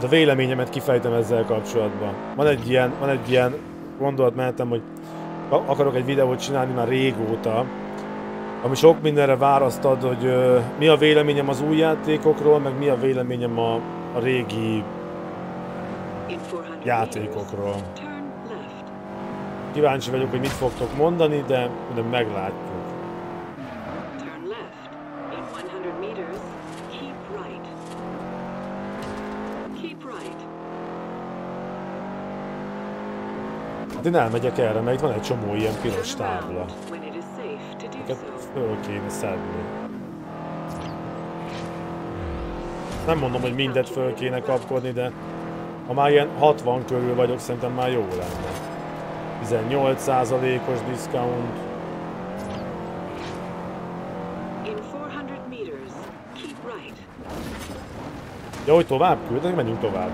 a véleményemet kifejtem ezzel kapcsolatban. Van egy ilyen gondolatmenetem, hogy akarok egy videót csinálni már régóta, ami sok mindenre választ ad, hogy mi a véleményem az új játékokról, meg mi a véleményem a régi játékokról. Kíváncsi vagyok, hogy mit fogtok mondani, de meglátjuk. Hát én elmegyek erre, mert itt van egy csomó ilyen piros tábla. Föl kéne szedni. Nem mondom, hogy mindet föl kéne kapkodni, de ha már ilyen 60 körül vagyok, szerintem már jó lenne. 18%-os diszkount. Ja, hogy tovább küldtek, menjünk tovább.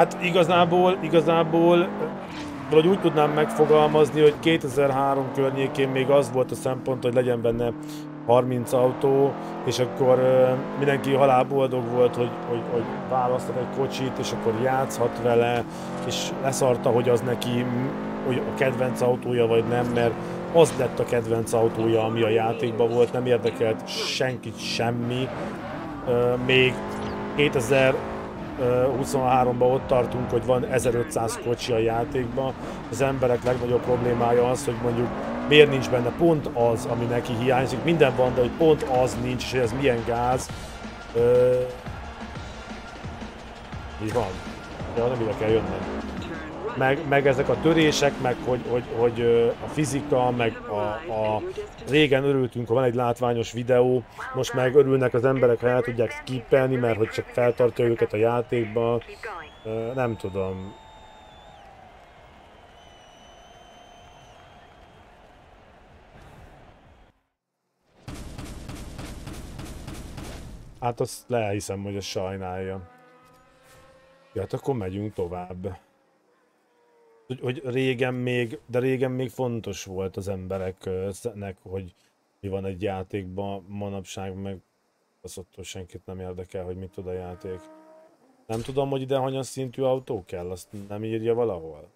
Hát igazából valahogy úgy tudnám megfogalmazni, hogy 2003 környékén még az volt a szempont, hogy legyen benne 30 autó, és akkor mindenki halálboldog volt, hogy választott egy kocsit, és akkor játszhat vele, és leszarta, hogy az neki hogy a kedvenc autója vagy nem, mert az lett a kedvenc autója, ami a játékban volt, nem érdekelt senkit semmi. Még 2023-ban ott tartunk, hogy van 1500 kocsi a játékban. Az emberek legnagyobb problémája az, hogy mondjuk miért nincs benne pont az, ami neki hiányzik. Minden van, de hogy pont az nincs, és hogy ez milyen gáz. Így van. De nem ide kell jönnöm. Meg ezek a törések, meg hogy a fizika, meg régen örültünk, ha van egy látványos videó, most meg örülnek az emberek, ha el tudják skippelni, mert hogy csak feltartja őket a játékban, nem tudom. Hát azt lehiszem, hogy azt sajnálja. Ja, hát akkor megyünk tovább. Hogy régen még fontos volt az embereknek, hogy mi van egy játékban, manapság meg az attól senkit nem érdekel, hogy mit tud a játék. Nem tudom, hogy ide hanyas szintű autó kell, azt nem írja valahol?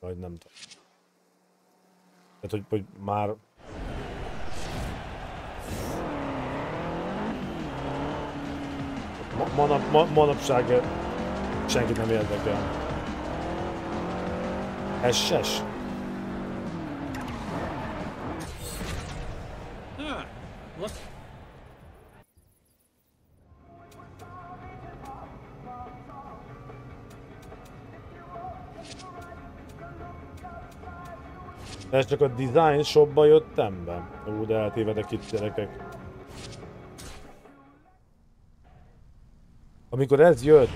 Vagy nem tudom. Tehát, hogy már... Manapság senkit nem érdekel. SS. Ez csak a design shopba jöttem be. Ó, de eltévedek itt, gyerekek. Amikor ez jött,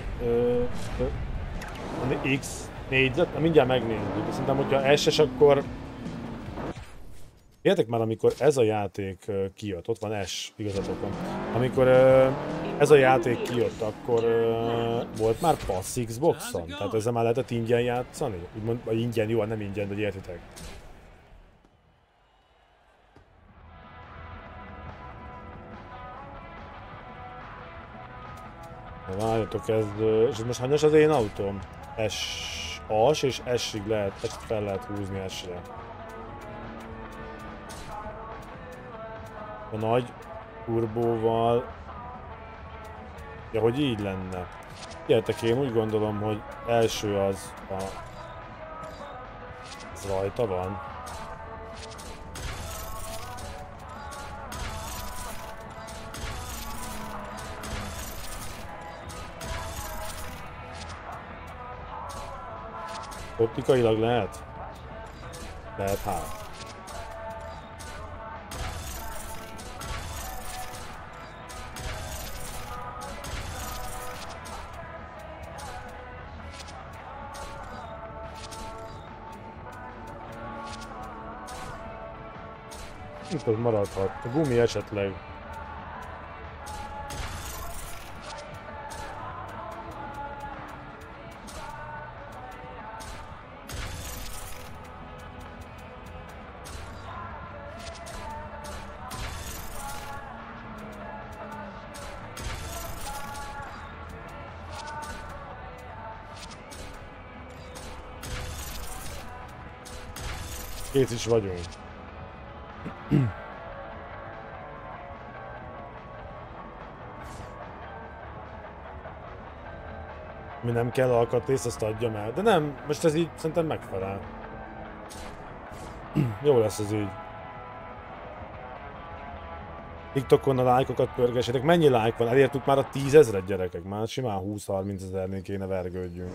X négyzet? Mindjárt megnézzük. Szerintem, hogyha SS, akkor... Értek már, amikor ez a játék kijött, ott van S, igazatok van. Amikor ez a játék kijött, akkor volt már Pass Xboxon? Tehát ezzel már lehetett ingyen játszani? Úgymond, ingyen, jó, nem ingyen, de értitek. Várjatok, ez... És most hanyas az én autóm? S... As és S-ig lehet, ezt fel lehet húzni S-re. A nagy turbóval... Ja, hogy így lenne. Gyertek, én úgy gondolom, hogy első az a... Ez rajta van. Optikailag lehet? Lehet, hát. Itt az maradhat. A gumi esetleg. Kész is vagyunk. Mi nem kell alkatrészt, azt adjam el. De nem, most ez így szerintem megfelel. Jó lesz ez így. TikTokon a lájkokat pörgessétek. Mennyi lájk van? Elértük már a 10 000-et, gyerekek. Már simán 20-30 000-nél kéne vergődjünk.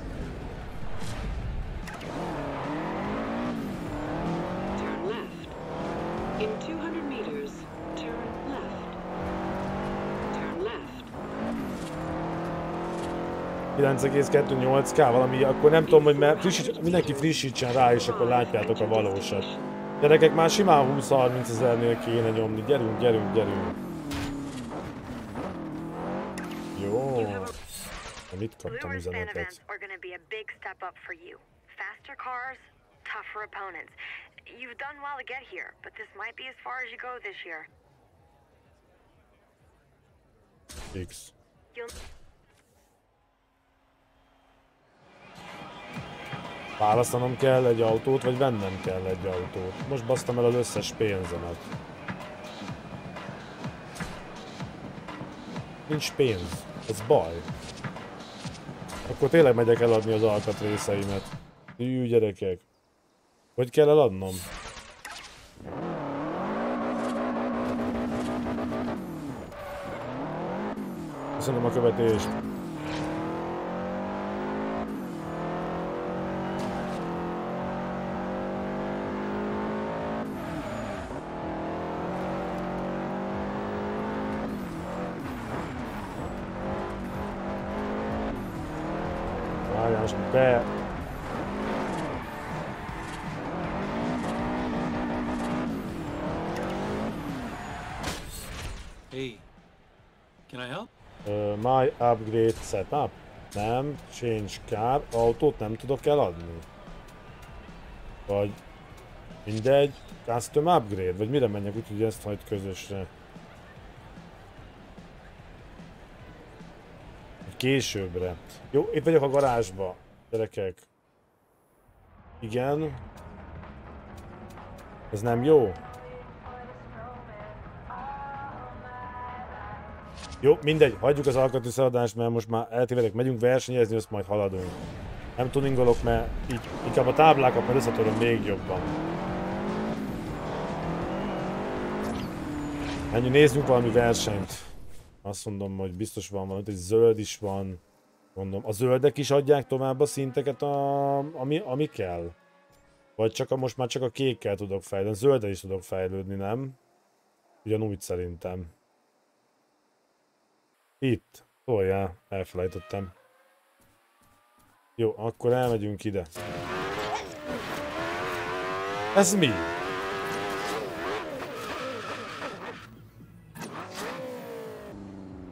k valami, akkor nem tudom, hogy mert mindenki frissítsen rá, és akkor látjátok a valósat. Gyerekek, már simán 20-30 000-nél kéne nyomni. Gyerünk, gyerünk, gyerünk. Jó. De mit kaptam üzenetet? X. Választanom kell egy autót, vagy vennem kell egy autót? Most basztam el az összes pénzemet. Nincs pénz. Ez baj. Akkor tényleg megyek eladni az alkatrészeimet. Hű, gyerekek. Hogy kell eladnom? Köszönöm a követést. Be. Hey, can I help? My upgrade setup. Nem, change car, autót nem tudok eladni. Vagy mindegy, custom upgrade, vagy mire menjek, úgyhogy ezt hagyd közösre. Későbbre. Jó, itt vagyok a garázsba, gyerekek. Igen. Ez nem jó. Jó, mindegy, hagyjuk az alkatrészeladást, mert most már eltévedek, megyünk versenyezni, azt majd haladunk. Nem tuningolok, mert így inkább a táblákat már összetöröm még jobban. Menjünk, nézzünk valami versenyt. Azt mondom, hogy biztos van valami, hogy zöld is van. Mondom, a zöldek is adják tovább a szinteket, ami kell? Vagy csak most már csak a kékkel tudok fejlődni, zöldre is tudok fejlődni, nem? Ugyanúgy szerintem. Itt. Toljál, elfelejtettem. Jó, akkor elmegyünk ide. Ez mi?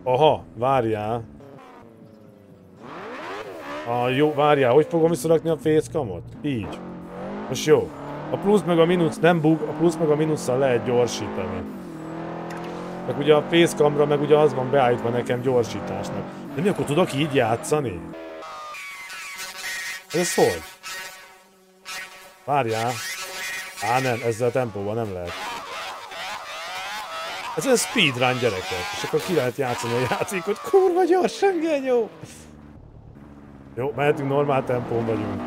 Aha, várjál. Ah, jó, várjál, hogy fogom visszarakni a facecamot? Így. Most jó. A plusz meg a mínusz nem bug, a plusz meg a mínusszal lehet gyorsítani. Meg ugye a facecamra meg ugye az van beállítva nekem gyorsításnak. De mi akkor tudok így játszani? Ez hogy? Várjál. Á nem, ezzel a tempóval nem lehet. Ez egy speedrun, gyerekek, és akkor ki lehet játszani a játékot. Kurva gyorsan, genyó! Jó, mehetünk, normál tempón vagyunk.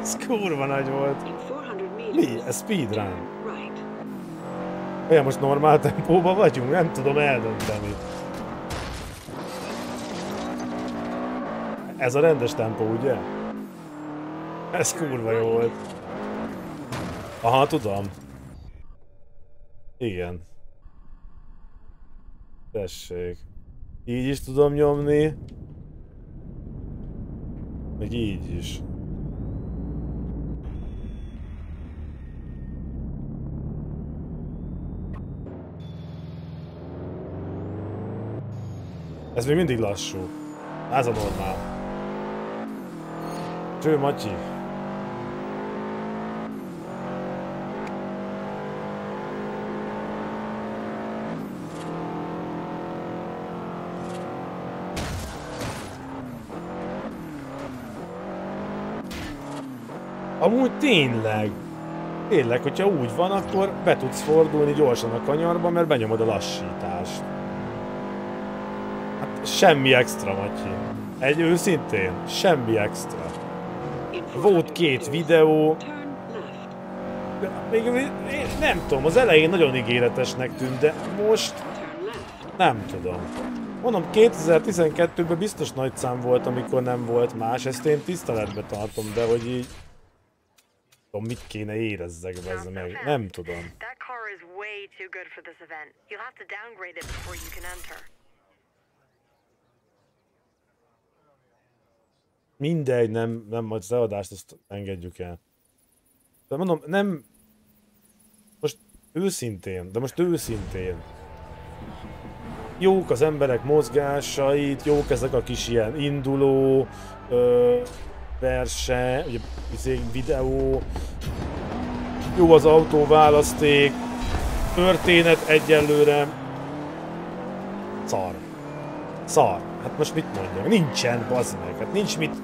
Ez kurva nagy volt. Mi? Ez speedrun. Olyan most normál tempóban vagyunk? Nem tudom eldönteni. Ez a rendes tempó, ugye? Ez kurva jó volt. Aha, tudom. Igen. Tessék. Így is tudom nyomni. Meg így is. Ez még mindig lassú. Ez a normál. Cső, Matyi. Amúgy tényleg, hogyha úgy van, akkor be tudsz fordulni gyorsan a kanyarba, mert benyomod a lassítást. Hát semmi extra, Matyi. Egy őszintén, semmi extra. Volt két videó. De még én nem tudom, az elején nagyon ígéretesnek tűnt, de most nem tudom. Mondom, 2012-ben biztos nagy szám volt, amikor nem volt más, ezt én tiszteletbe tartom, de hogy így... Mit kéne érezzek be meg? Nem tudom. Mindegy, nem majd az eladást, azt engedjük el. De mondom, nem... Most őszintén, jók az emberek mozgásait, jók ezek a kis ilyen induló... verse, ugye videó, jó az autóválaszték, történet egyelőre szar. Szar. Hát most mit mondjam? Nincsen, bazd meg. Hát nincs mit.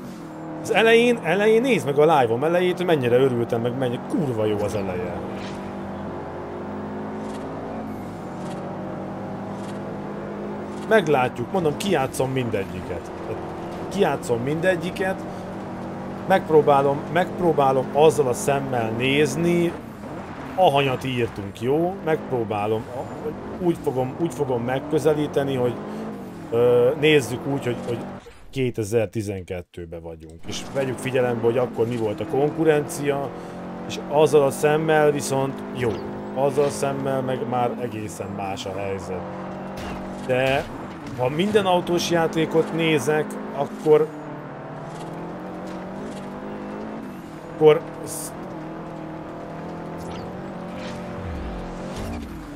Az elején nézd meg a live-om elejét, hogy mennyire örültem, meg mennyire kurva jó az eleje. Meglátjuk, mondom, kijátszom mindegyiket. Kijátszom mindegyiket, megpróbálom azzal a szemmel nézni, ahanyat írtunk, jó? Megpróbálom, úgy fogom megközelíteni, hogy nézzük úgy, hogy 2012-ben vagyunk. És vegyük figyelembe, hogy akkor mi volt a konkurencia, és azzal a szemmel viszont jó. Azzal a szemmel meg már egészen más a helyzet. De ha minden autós játékot nézek, akkor...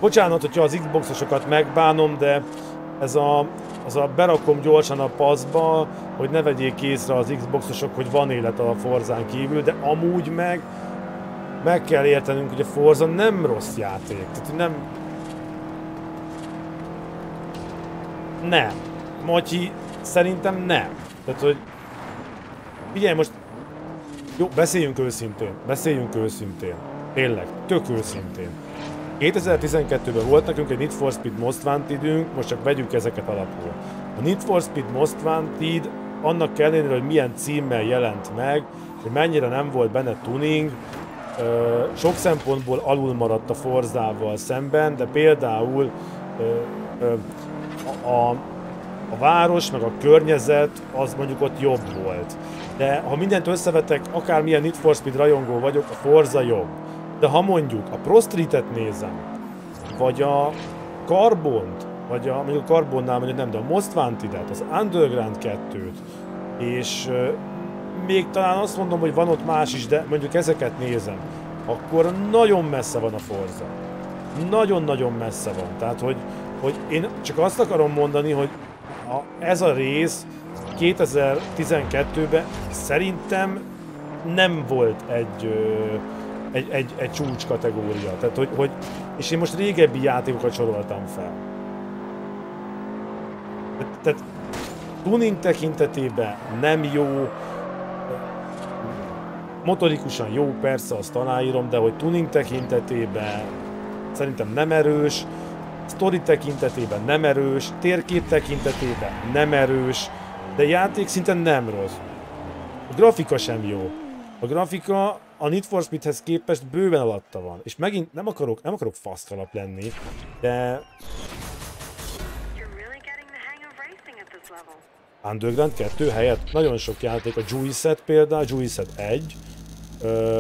Bocsánat, hogyha az Xbox-osokat megbánom, de ez az a berakom gyorsan a paszba, hogy ne vegyék észre az Xbox-osok, hogy van élet a Forzán kívül, de amúgy meg kell értenünk, hogy a Forza nem rossz játék. Tehát nem... Nem. Matyi, szerintem nem. Tehát, hogy... Figyelj, most... Jó, beszéljünk őszintén. Tényleg, tök őszintén. 2012-ben volt nekünk egy Need for Speed Most Wantedünk, most csak vegyük ezeket alapul. A Need for Speed Most Wanted annak ellenére, hogy milyen címmel jelent meg, hogy mennyire nem volt benne tuning, sok szempontból alul maradt a Forzával szemben, de például a város, meg a környezet, az mondjuk ott jobb volt. De ha mindent összevetek, akármilyen Need for Speed rajongó vagyok, a Forza jobb. De ha mondjuk a Pro Street-et nézem, vagy a Carbont, vagy a, mondjuk a Carbonnál mondjuk nem, de a Most Wanted-et, az Underground 2-t, és még talán azt mondom, hogy van ott más is, de mondjuk ezeket nézem, akkor nagyon messze van a Forza. Nagyon-nagyon messze van. Tehát, hogy én csak azt akarom mondani, hogy ez a rész 2012-ben szerintem nem volt egy csúcs kategória. Tehát, és én most régebbi játékokat soroltam fel. Tehát tuning tekintetében nem jó, motorikusan jó, persze, azt aláírom, de hogy tuning tekintetében szerintem nem erős, sztori tekintetében nem erős, térkép tekintetében nem erős, de játék szinten nem rossz. A grafika sem jó. A grafika a Need for Speedhez képest bőven alatta van. És megint nem akarok fasztralap lenni, de... Underground 2 helyett nagyon sok játék, a Juiced például, Juiced 1.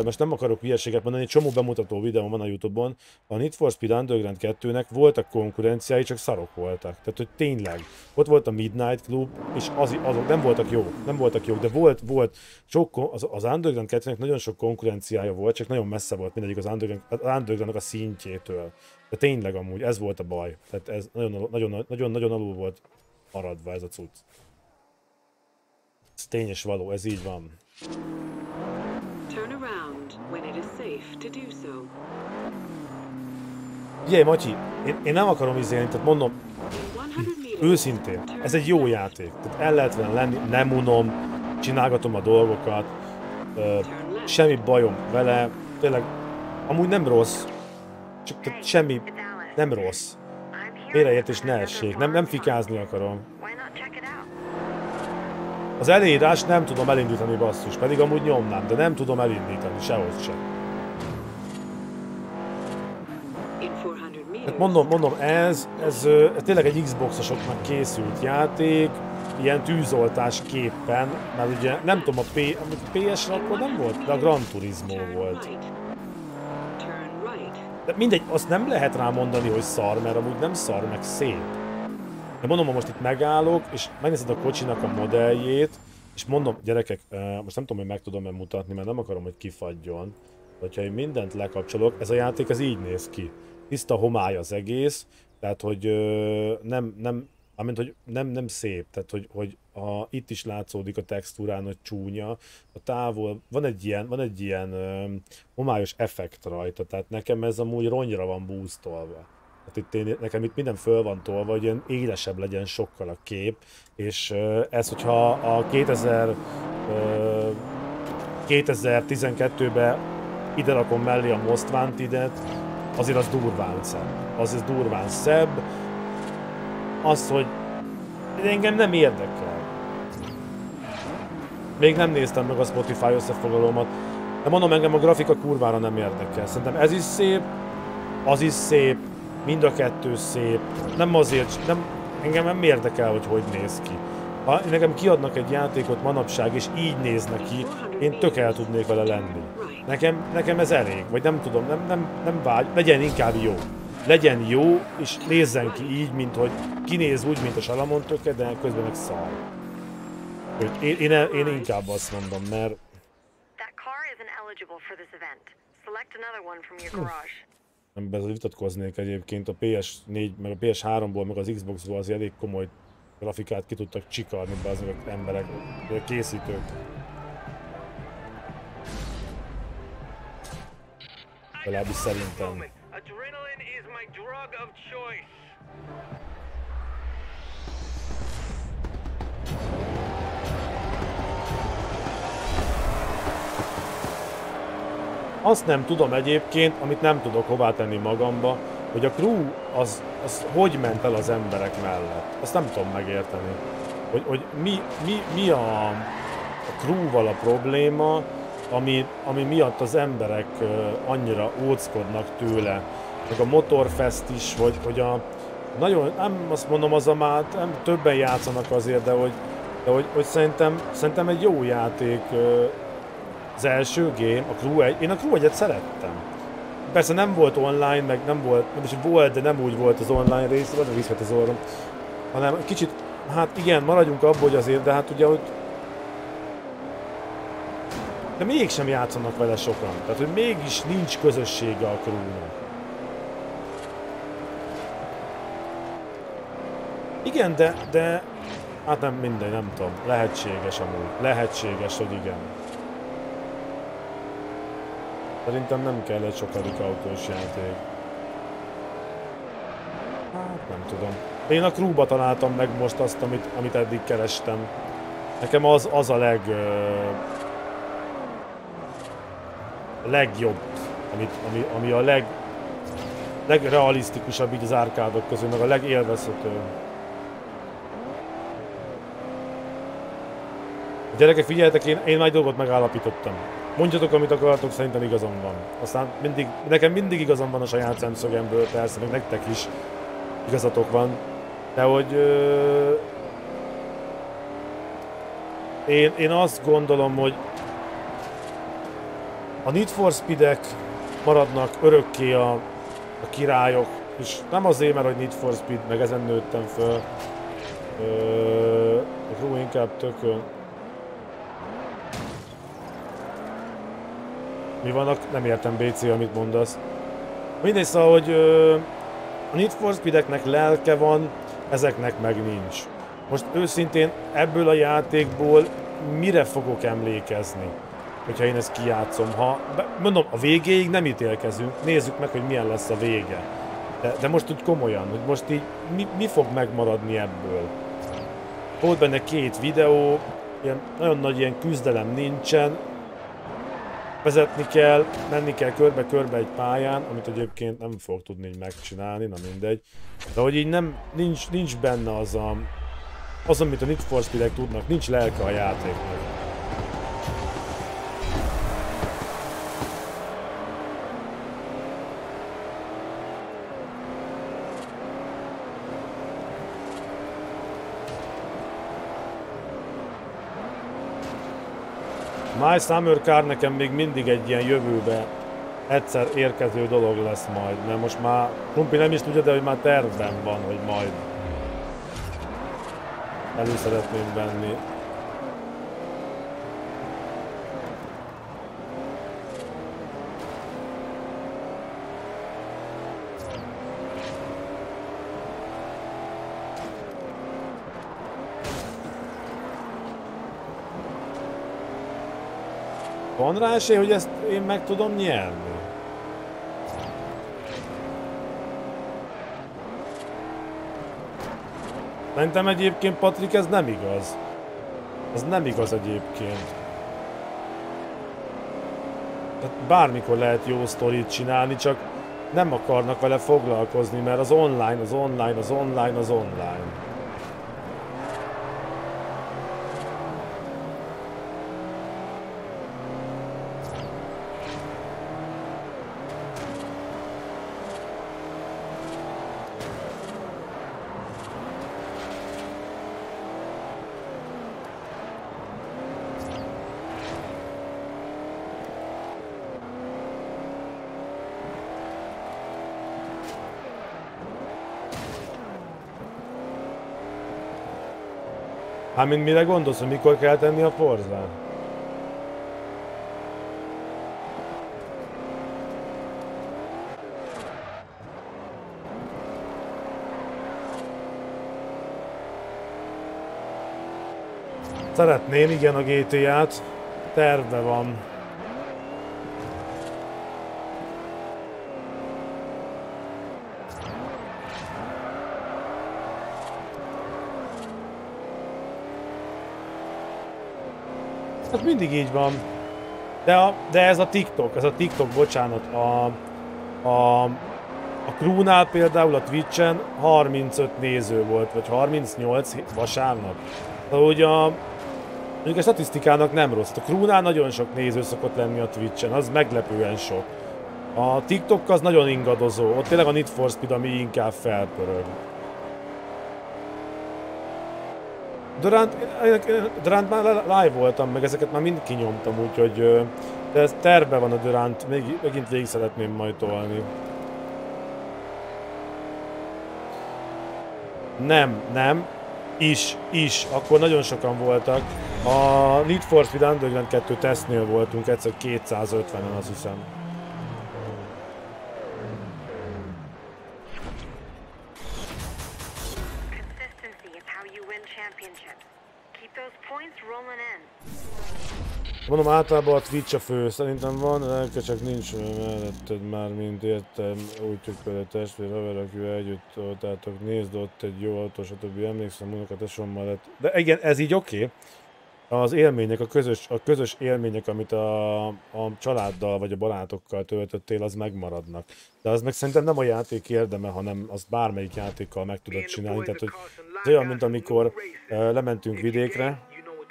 Most nem akarok hülyeséget mondani, egy csomó bemutató videó van a YouTube-on. A Need for Speed Underground 2-nek voltak konkurenciái, csak szarok voltak. Tehát, hogy tényleg. Ott volt a Midnight Club, és azok nem voltak jók. Nem voltak jók, de volt sok, az Underground 2-nek nagyon sok konkurenciája volt, csak nagyon messze volt mindegyik az Underground-nak a szintjétől. De tényleg amúgy, ez volt a baj. Tehát ez nagyon-nagyon alul volt maradva ez a cucc. Ez tény és való, ez így van. Jé, Matyi, én nem akarom izélni, tehát mondom, őszintén, ez egy jó játék. Tehát el lehet vele lenni, nem unom, csinálgatom a dolgokat, semmi bajom vele, tényleg, amúgy nem rossz, csak tehát semmi, nem rossz. Félreértés ne essék, nem fikázni akarom. Az elírás nem tudom elindítani, basszus, pedig amúgy nyomnám, de nem tudom elindítani, sehogy sem. Hát mondom, ez tényleg egy Xbox-osoknak készült játék, ilyen tűzoltás képpen, mert ugye nem tudom, a PS-re akkor nem volt, de a Gran Turismo volt. De mindegy, azt nem lehet rá mondani, hogy szar, mert amúgy nem szar, meg szép. De mondom, ha most itt megállok, és megnézed a kocsinak a modelljét, és mondom, gyerekek, most nem tudom, hogy meg tudom-e mutatni, mert nem akarom, hogy kifagyjon. Hogyha én mindent lekapcsolok, ez a játék, ez így néz ki. Tiszta homály az egész, tehát, hogy nem Amint, hogy nem szép, tehát hogy itt is látszódik a textúrán, hogy csúnya, a távol, van egy ilyen homályos effekt rajta, tehát nekem ez amúgy rongyra van boostolva. Hát nekem itt minden föl van tolva, hogy ilyen élesebb legyen sokkal a kép, és ez, hogyha a 2012-ben ide rakom mellé a Most Wanted-et, azért az durván szebb. Az, hogy engem nem érdekel. Még nem néztem meg a Spotify összefoglalómat, de mondom, engem a grafika kurvára nem érdekel. Szerintem ez is szép, az is szép, mind a kettő szép. Nem azért, engem nem érdekel, hogy néz ki. Ha nekem kiadnak egy játékot manapság, és így néznek ki, én tök el tudnék vele lenni. Nekem ez elég, vagy nem tudom, nem vágy, legyen inkább jó. Legyen jó, és nézzen ki így, mint hogy kinéz úgy, mint a salamontöke, de közben meg szar. Én inkább azt mondom, mert... Ebben vitatkoznék egyébként, a PS4, meg a PS3-ból, meg az Xbox-ból azért elég komoly grafikát ki tudtak csikarni be azok az emberek, a készítők. Legalábbis szerintem. Adrenaline is my drug of choice. Azt nem tudom egyébként, amit nem tudok hová tenni magamba, hogy a Crew az hogy ment el az emberek mellett. Azt nem tudom megérteni. Hogy mi a Crew-val a probléma, ami miatt az emberek annyira óckodnak tőle, meg a Motorfest is, hogy a nagyon, nem azt mondom, az a már nem többen játszanak azért, de hogy szerintem egy jó játék az első game, a Crew 1, én a Crew 1-et szerettem. Persze nem volt online, meg nem volt, de nem úgy volt az online rész, vagy viszont az orrom, hanem kicsit, hát igen, maradjunk abból, hogy azért, de hát ugye, hogy de mégsem játszanak vele sokan, tehát hogy mégis nincs közössége a Crewnak. Igen, de... Hát nem mindegy, nem tudom. Lehetséges amúgy. Lehetséges, hogy igen. Szerintem nem kell egy sokadik autós játék. Hát nem tudom. Én a Crewba találtam meg most azt, amit eddig kerestem. Nekem az a leg... legjobb, ami a legrealisztikusabb így az árkádok közül, meg a legélvezhető. Gyerekek, figyeljetek, én már egy dolgot megállapítottam. Mondjatok, amit akartok, szerintem igazam van. Aztán nekem mindig igazam van a saját szemszögemből, persze, meg nektek is igazatok van. De hogy... Én azt gondolom, hogy a Need for Speed-ek maradnak örökké a királyok, és nem azért, mert hogy Need for Speed, meg ezen nőttem föl. A Crew inkább tökön. Mi vannak? Nem értem, BC, amit mondasz. Mindegy, szóval, hogy a Need for Speed-eknek lelke van, ezeknek meg nincs. Most őszintén ebből a játékból mire fogok emlékezni? Hogyha én ezt kijátszom, mondom, a végéig nem ítélkezünk, nézzük meg, hogy milyen lesz a vége. De most úgy komolyan, hogy most így mi fog megmaradni ebből? Volt benne két videó, ilyen, nagyon nagy ilyen küzdelem nincsen. Vezetni kell, menni kell körbe-körbe egy pályán, amit egyébként nem fog tudni így megcsinálni, na mindegy. De hogy így nincs benne az, amit a Need for Speed-ek tudnak, nincs lelke a játéknak. My Summer Car nekem még mindig egy ilyen jövőbe egyszer érkező dolog lesz majd, mert most már Krumpi nem is tudja, de hogy már tervben van, hogy majd elő szeretném venni. Van rá esély, hogy ezt én meg tudom nyerni? Szerintem egyébként, Patrik, ez nem igaz. Ez nem igaz egyébként. Tehát bármikor lehet jó sztorit csinálni, csak nem akarnak vele foglalkozni, mert az online, az online, az online, az online. Hát, mint mire gondolsz, hogy mikor kell tenni a Forzán? Szeretném, igen, a GTA-t. Terve van. Hát mindig így van. De ez a TikTok, bocsánat, a Crew-nál például a Twitch-en 35 néző volt, vagy 38 vasárnap. Ahogy a statisztikának nem rossz. A Crew-nál nagyon sok néző szokott lenni a Twitch-en, az meglepően sok. A TikTok az nagyon ingadozó, ott tényleg a Need for Speed, ami inkább felpörög. Durant már live voltam, meg ezeket már mind kinyomtam, úgyhogy ez terve van a Durant, megint végig szeretném majd tolni. Nem, akkor nagyon sokan voltak. A Need for Speed Underground 2 tesztnél voltunk, egyszer 250-en, az hiszem. Mondom, általában a Twitch a fő, szerintem van, lelke csak nincs melletted már, mint értem, úgyhogy például testvér, haver, akivel együtt voltátok, nézd ott egy jó autós, a többi, emlékszem, unokatesommal lett. De igen, ez így oké. Az élmények, a közös élmények, amit a családdal vagy a barátokkal töltöttél, az megmaradnak. De az meg szerintem nem a játék érdeme, hanem azt bármelyik játékkal meg tudod csinálni. Tehát, hogy ez olyan, mint amikor lementünk vidékre,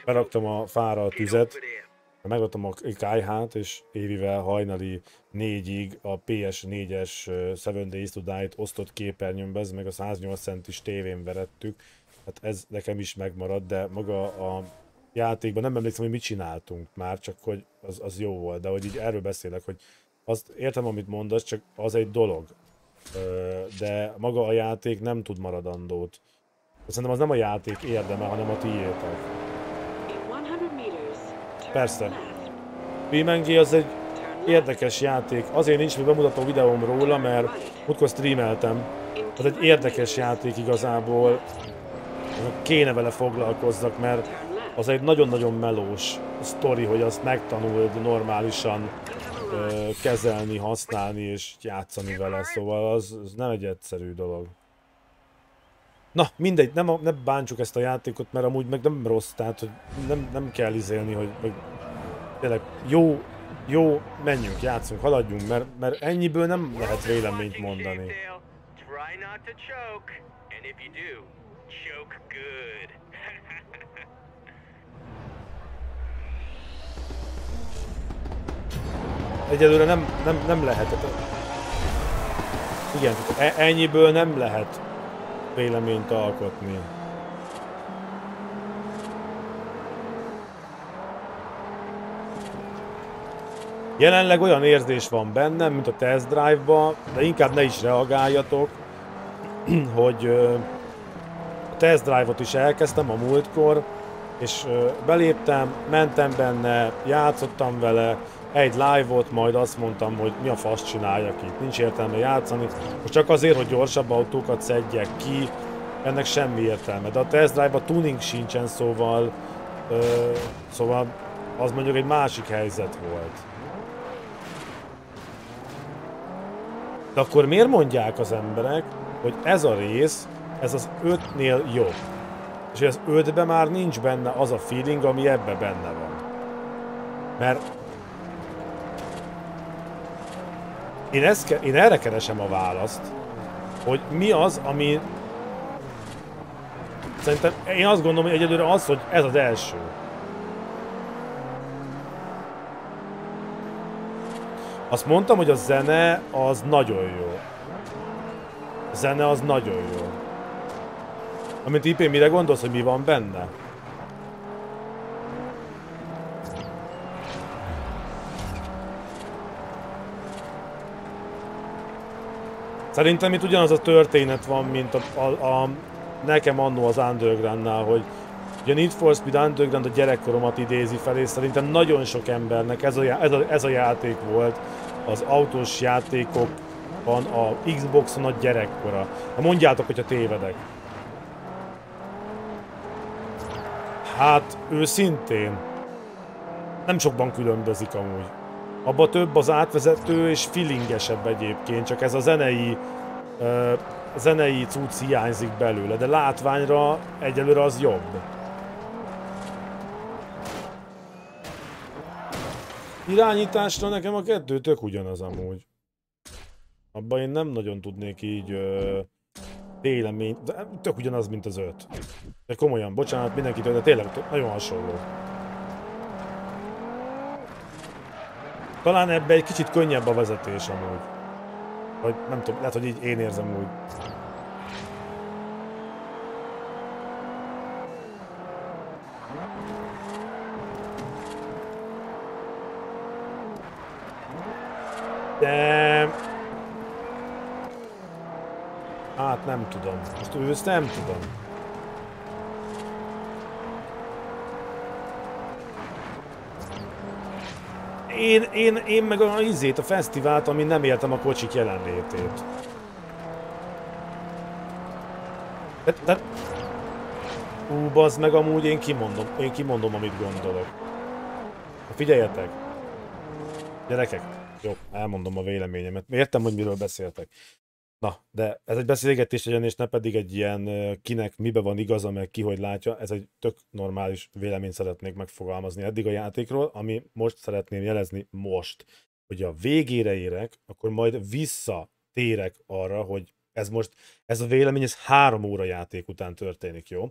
beraktam a fára a tüzet, megadtam a kályhát, és Évivel hajnali 4-ig a PS4-es Seven Days to Die-t osztott képernyőmbe, ez meg a 108 centis tévén verettük. Hát ez nekem is megmaradt, de maga a játékban nem emlékszem, hogy mit csináltunk már, csak hogy az jó volt, de hogy így erről beszélek, hogy azt értem, amit mondasz, csak az egy dolog. De maga a játék nem tud maradandót. Szerintem az nem a játék érdeme, hanem a tiétek. Persze. BeMengi az egy érdekes játék. Azért nincs még bemutató videóm róla, mert múltkor streameltem. Az egy érdekes játék igazából. Kéne vele foglalkozzak, mert az egy nagyon-nagyon melós sztori, hogy azt megtanuld normálisan kezelni, használni és játszani vele. Szóval az nem egy egyszerű dolog. Na, mindegy, ne bántsuk ezt a játékot, mert amúgy meg nem rossz, tehát hogy nem kell izélni, hogy meg, tényleg jó, menjünk, játszunk, haladjunk, mert ennyiből nem lehet véleményt mondani. Egyelőre nem lehet. Igen, ennyiből nem lehet véleményt alkotni. Jelenleg olyan érzés van bennem, mint a test drive-ba, de inkább ne is reagáljatok, hogy a test drive-ot is elkezdtem a múltkor, és beléptem, mentem benne, játszottam vele, egy live-ot, majd azt mondtam, hogy mi a fasz csináljak itt, nincs értelme játszani. Most csak azért, hogy gyorsabb autókat szedjek ki, ennek semmi értelme. De a test drive-ba tuning sincsen, szóval Az mondjuk egy másik helyzet volt. De akkor miért mondják az emberek, hogy ez a rész, ez az 5-nél jobb? És az 5-ben már nincs benne az a feeling, ami ebbe benne van. Mert... Én erre keresem a választ, hogy mi az, ami... Szerintem én azt gondolom, hogy egyelőre az, hogy ez az első. Azt mondtam, hogy a zene az nagyon jó. A zene az nagyon jó. Amint IP, mire gondolsz, hogy mi van benne? Szerintem itt ugyanaz a történet van, mint nekem annó az Undergroundnál, hogy a Need for Speed Underground a gyerekkoromat idézi fel, és szerintem nagyon sok embernek ez a játék volt az autós játékokban, a Xboxon a gyerekkora. Ha mondjátok, hogyha tévedek. Hát őszintén nem sokban különbözik amúgy. Abba több az átvezető és feelingesebb egyébként, csak ez a zenei cucc hiányzik belőle, de látványra egyelőre az jobb. Irányításra nekem a kettő tök ugyanaz amúgy. Abban én nem nagyon tudnék így véleményt, de tök ugyanaz, mint az 5. De komolyan, bocsánat mindenkitől, de tényleg nagyon hasonló. Talán ebben egy kicsit könnyebb a vezetés amúgy. Vagy nem tudom, lehet, hogy így én érzem úgy. De... Hát nem tudom. Most őszt nem tudom. Én meg a izét, a fesztivált, ami nem értem a kocsik jelenlétét. Ú, bazd meg, amúgy én kimondom, amit gondolok. Figyeljetek! Gyerekek, jó, elmondom a véleményemet. Értem, hogy miről beszéltek. Na, de ez egy beszélgetés legyen, és ne pedig egy ilyen kinek mibe van igaza, meg ki hogy látja, ez egy tök normális véleményt szeretnék megfogalmazni eddig a játékról, ami most szeretném jelezni most, hogy a végére érek, akkor majd visszatérek arra, hogy ez most, ez a vélemény, ez 3 óra játék után történik, jó?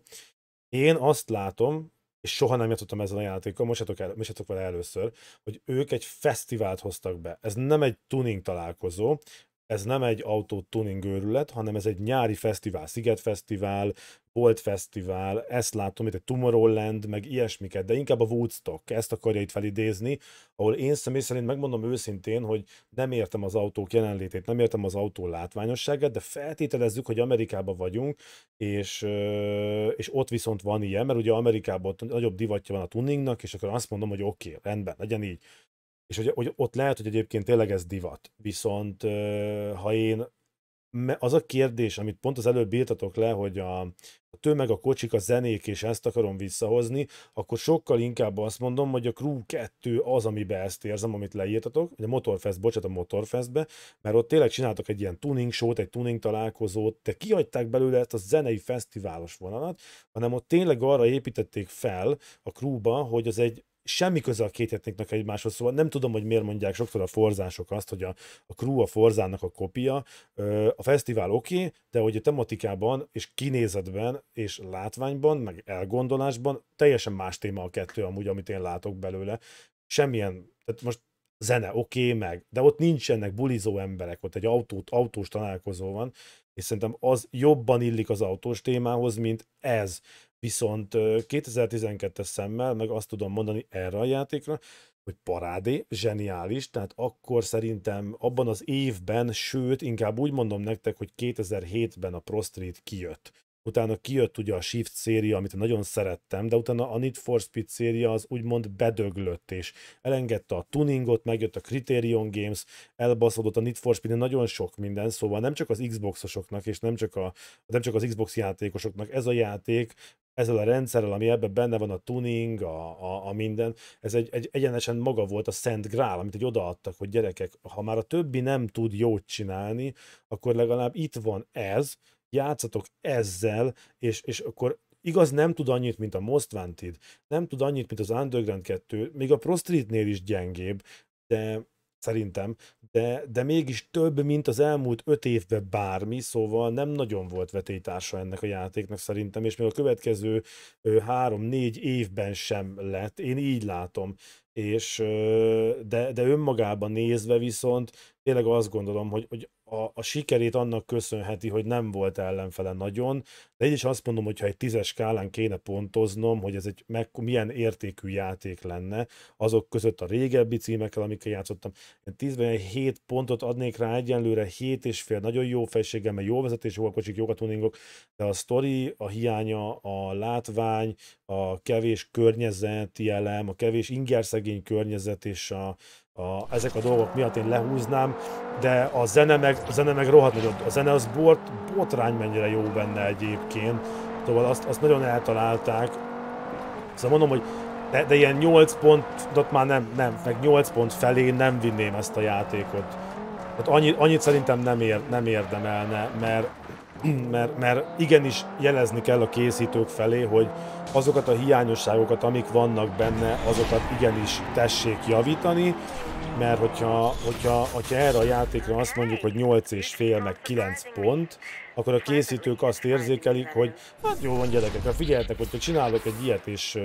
Én azt látom, és soha nem játszottam ezzel a játékkal, most jöttök vele először, hogy ők egy fesztivált hoztak be. Ez nem egy tuning találkozó, ez nem egy autó-tuning őrület, hanem ez egy nyári fesztivál, Szigetfesztivál, Boltfesztivál, ezt látom, itt egy Tomorrowland, meg ilyesmiket, de inkább a Woodstock, ezt akarja itt felidézni, ahol én személy szerint megmondom őszintén, hogy nem értem az autók jelenlétét, nem értem az autó látványosságát, de feltételezzük, hogy Amerikában vagyunk, és ott viszont van ilyen, mert ugye Amerikában ott nagyobb divatja van a tuningnak, és akkor azt mondom, hogy oké, rendben, legyen így. És hogy ott lehet, hogy egyébként tényleg ez divat. Viszont ha én... Az a kérdés, amit pont az előbb írtatok le, hogy a tömeg, a kocsik, a zenék, és ezt akarom visszahozni, akkor sokkal inkább azt mondom, hogy a Crew 2 az, amiben ezt érzem, amit leírtatok, a Motorfest, bocsánat, a Motorfestbe, mert ott tényleg csináltak egy ilyen tuning show-t, egy tuning találkozót, de kihagyták belőle ezt a zenei fesztiválos vonalat, hanem ott tényleg arra építették fel a Crewba, hogy az egy semmi köze a két játéknak egymáshoz, szóval nem tudom, hogy miért mondják sokszor a forzások azt, hogy a Crew a forzának a kopia, a fesztivál oké, de hogy a tematikában és kinézetben és látványban, meg elgondolásban teljesen más téma a kettő amúgy, amit én látok belőle. Semmilyen, tehát most zene oké, meg, de ott nincsenek bulizó emberek, ott egy autós találkozó van, és szerintem az jobban illik az autós témához, mint ez. Viszont 2012-es szemmel, meg azt tudom mondani erre a játékra, hogy parádé, zseniális, tehát akkor szerintem abban az évben, sőt, inkább úgy mondom nektek, hogy 2007-ben a Pro Street kijött. Utána kijött ugye a Shift széria, amit nagyon szerettem, de utána a Need for Speed széria az úgymond bedöglött, és elengedte a tuningot, megjött a Criterion Games, elbaszódott a Need for Speed, nagyon sok minden, szóval nem csak az Xboxosoknak, és nem csak az Xbox játékosoknak ez a játék ezzel a rendszerrel, ami ebben benne van, a tuning, a minden, ez egy egyenesen maga volt a Szent Grál, amit így odaadtak, hogy gyerekek, ha már a többi nem tud jót csinálni, akkor legalább itt van ez, játszatok ezzel, és akkor igaz, nem tud annyit, mint a Most Wanted, nem tud annyit, mint az Underground 2, még a Pro Streetnél is gyengébb, de szerintem, de mégis több, mint az elmúlt 5 évben bármi, szóval nem nagyon volt vetélytársa ennek a játéknak szerintem, és még a következő 3-4 évben sem lett, én így látom, és de önmagában nézve viszont tényleg azt gondolom, hogy a sikerét annak köszönheti, hogy nem volt ellenfele nagyon, de így is azt mondom, hogy ha egy 10-es skálán kéne pontoznom, hogy ez egy milyen értékű játék lenne, azok között a régebbi címekkel, amikkel játszottam, 10-ben 7 pontot adnék rá egyenlőre, 7,5, nagyon jó fejséggel, mert jó vezetés, jó a kocsik, jók a tuningok, de a sztori, a hiánya, a látvány, a kevés környezeti elem, a kevés ingerszegény környezet és ezek a dolgok miatt én lehúznám, de a zene meg rohadt nagyon, a zene az botrány mennyire jó benne egyébként, szóval azt nagyon eltalálták, szóval mondom, hogy de ilyen 8 pontot már nem, meg 8 pont felé nem vinném ezt a játékot, tehát annyit szerintem nem érdemelne, mert igenis jelezni kell a készítők felé, hogy azokat a hiányosságokat, amik vannak benne, azokat igenis tessék javítani, mert hogyha erre a játékra azt mondjuk, hogy 8,5 meg 9 pont, akkor a készítők azt érzékelik, hogy hát jó van gyerekek, ha figyeltek, hogyha csinálok egy ilyet, és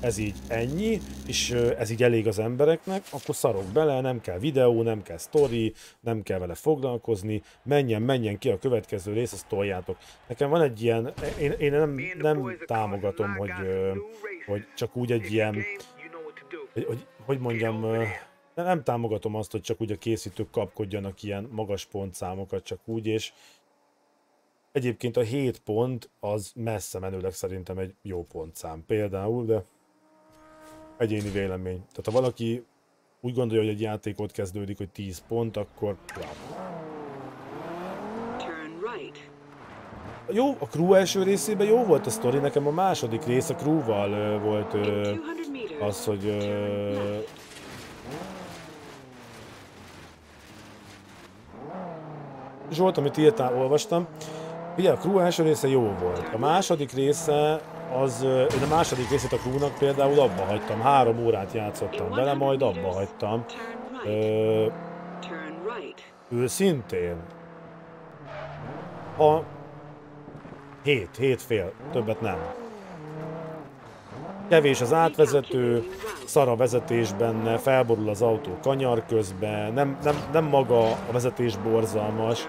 ez így ennyi, és ez így elég az embereknek, akkor szarok bele, nem kell videó, nem kell sztori, nem kell vele foglalkozni, menjen ki a következő rész, azt toljátok. Nekem van egy ilyen, én nem támogatom, hogy csak úgy egy ilyen, hogy mondjam, nem támogatom azt, hogy csak úgy a készítők kapkodjanak ilyen magas pontszámokat, csak úgy, és egyébként a 7 pont az messze menőleg szerintem egy jó pontszám például, de egyéni vélemény. Tehát ha valaki úgy gondolja, hogy egy játék ott kezdődik, hogy 10 pont, akkor jó, a Crew első részében jó volt a sztori, nekem a második rész a Crew-val volt az, hogy Zsolt, amit írtál, olvastam. Ugye a Crew első része jó volt. A második része az... Én a második részét a Crew-nak például abba hagytam. 3 órát játszottam vele, majd abba hagytam. Őszintén. A... 7,5. Többet nem. Kevés az átvezető, szar a vezetés benne, felborul az autó kanyar közben, nem maga a vezetés borzalmas.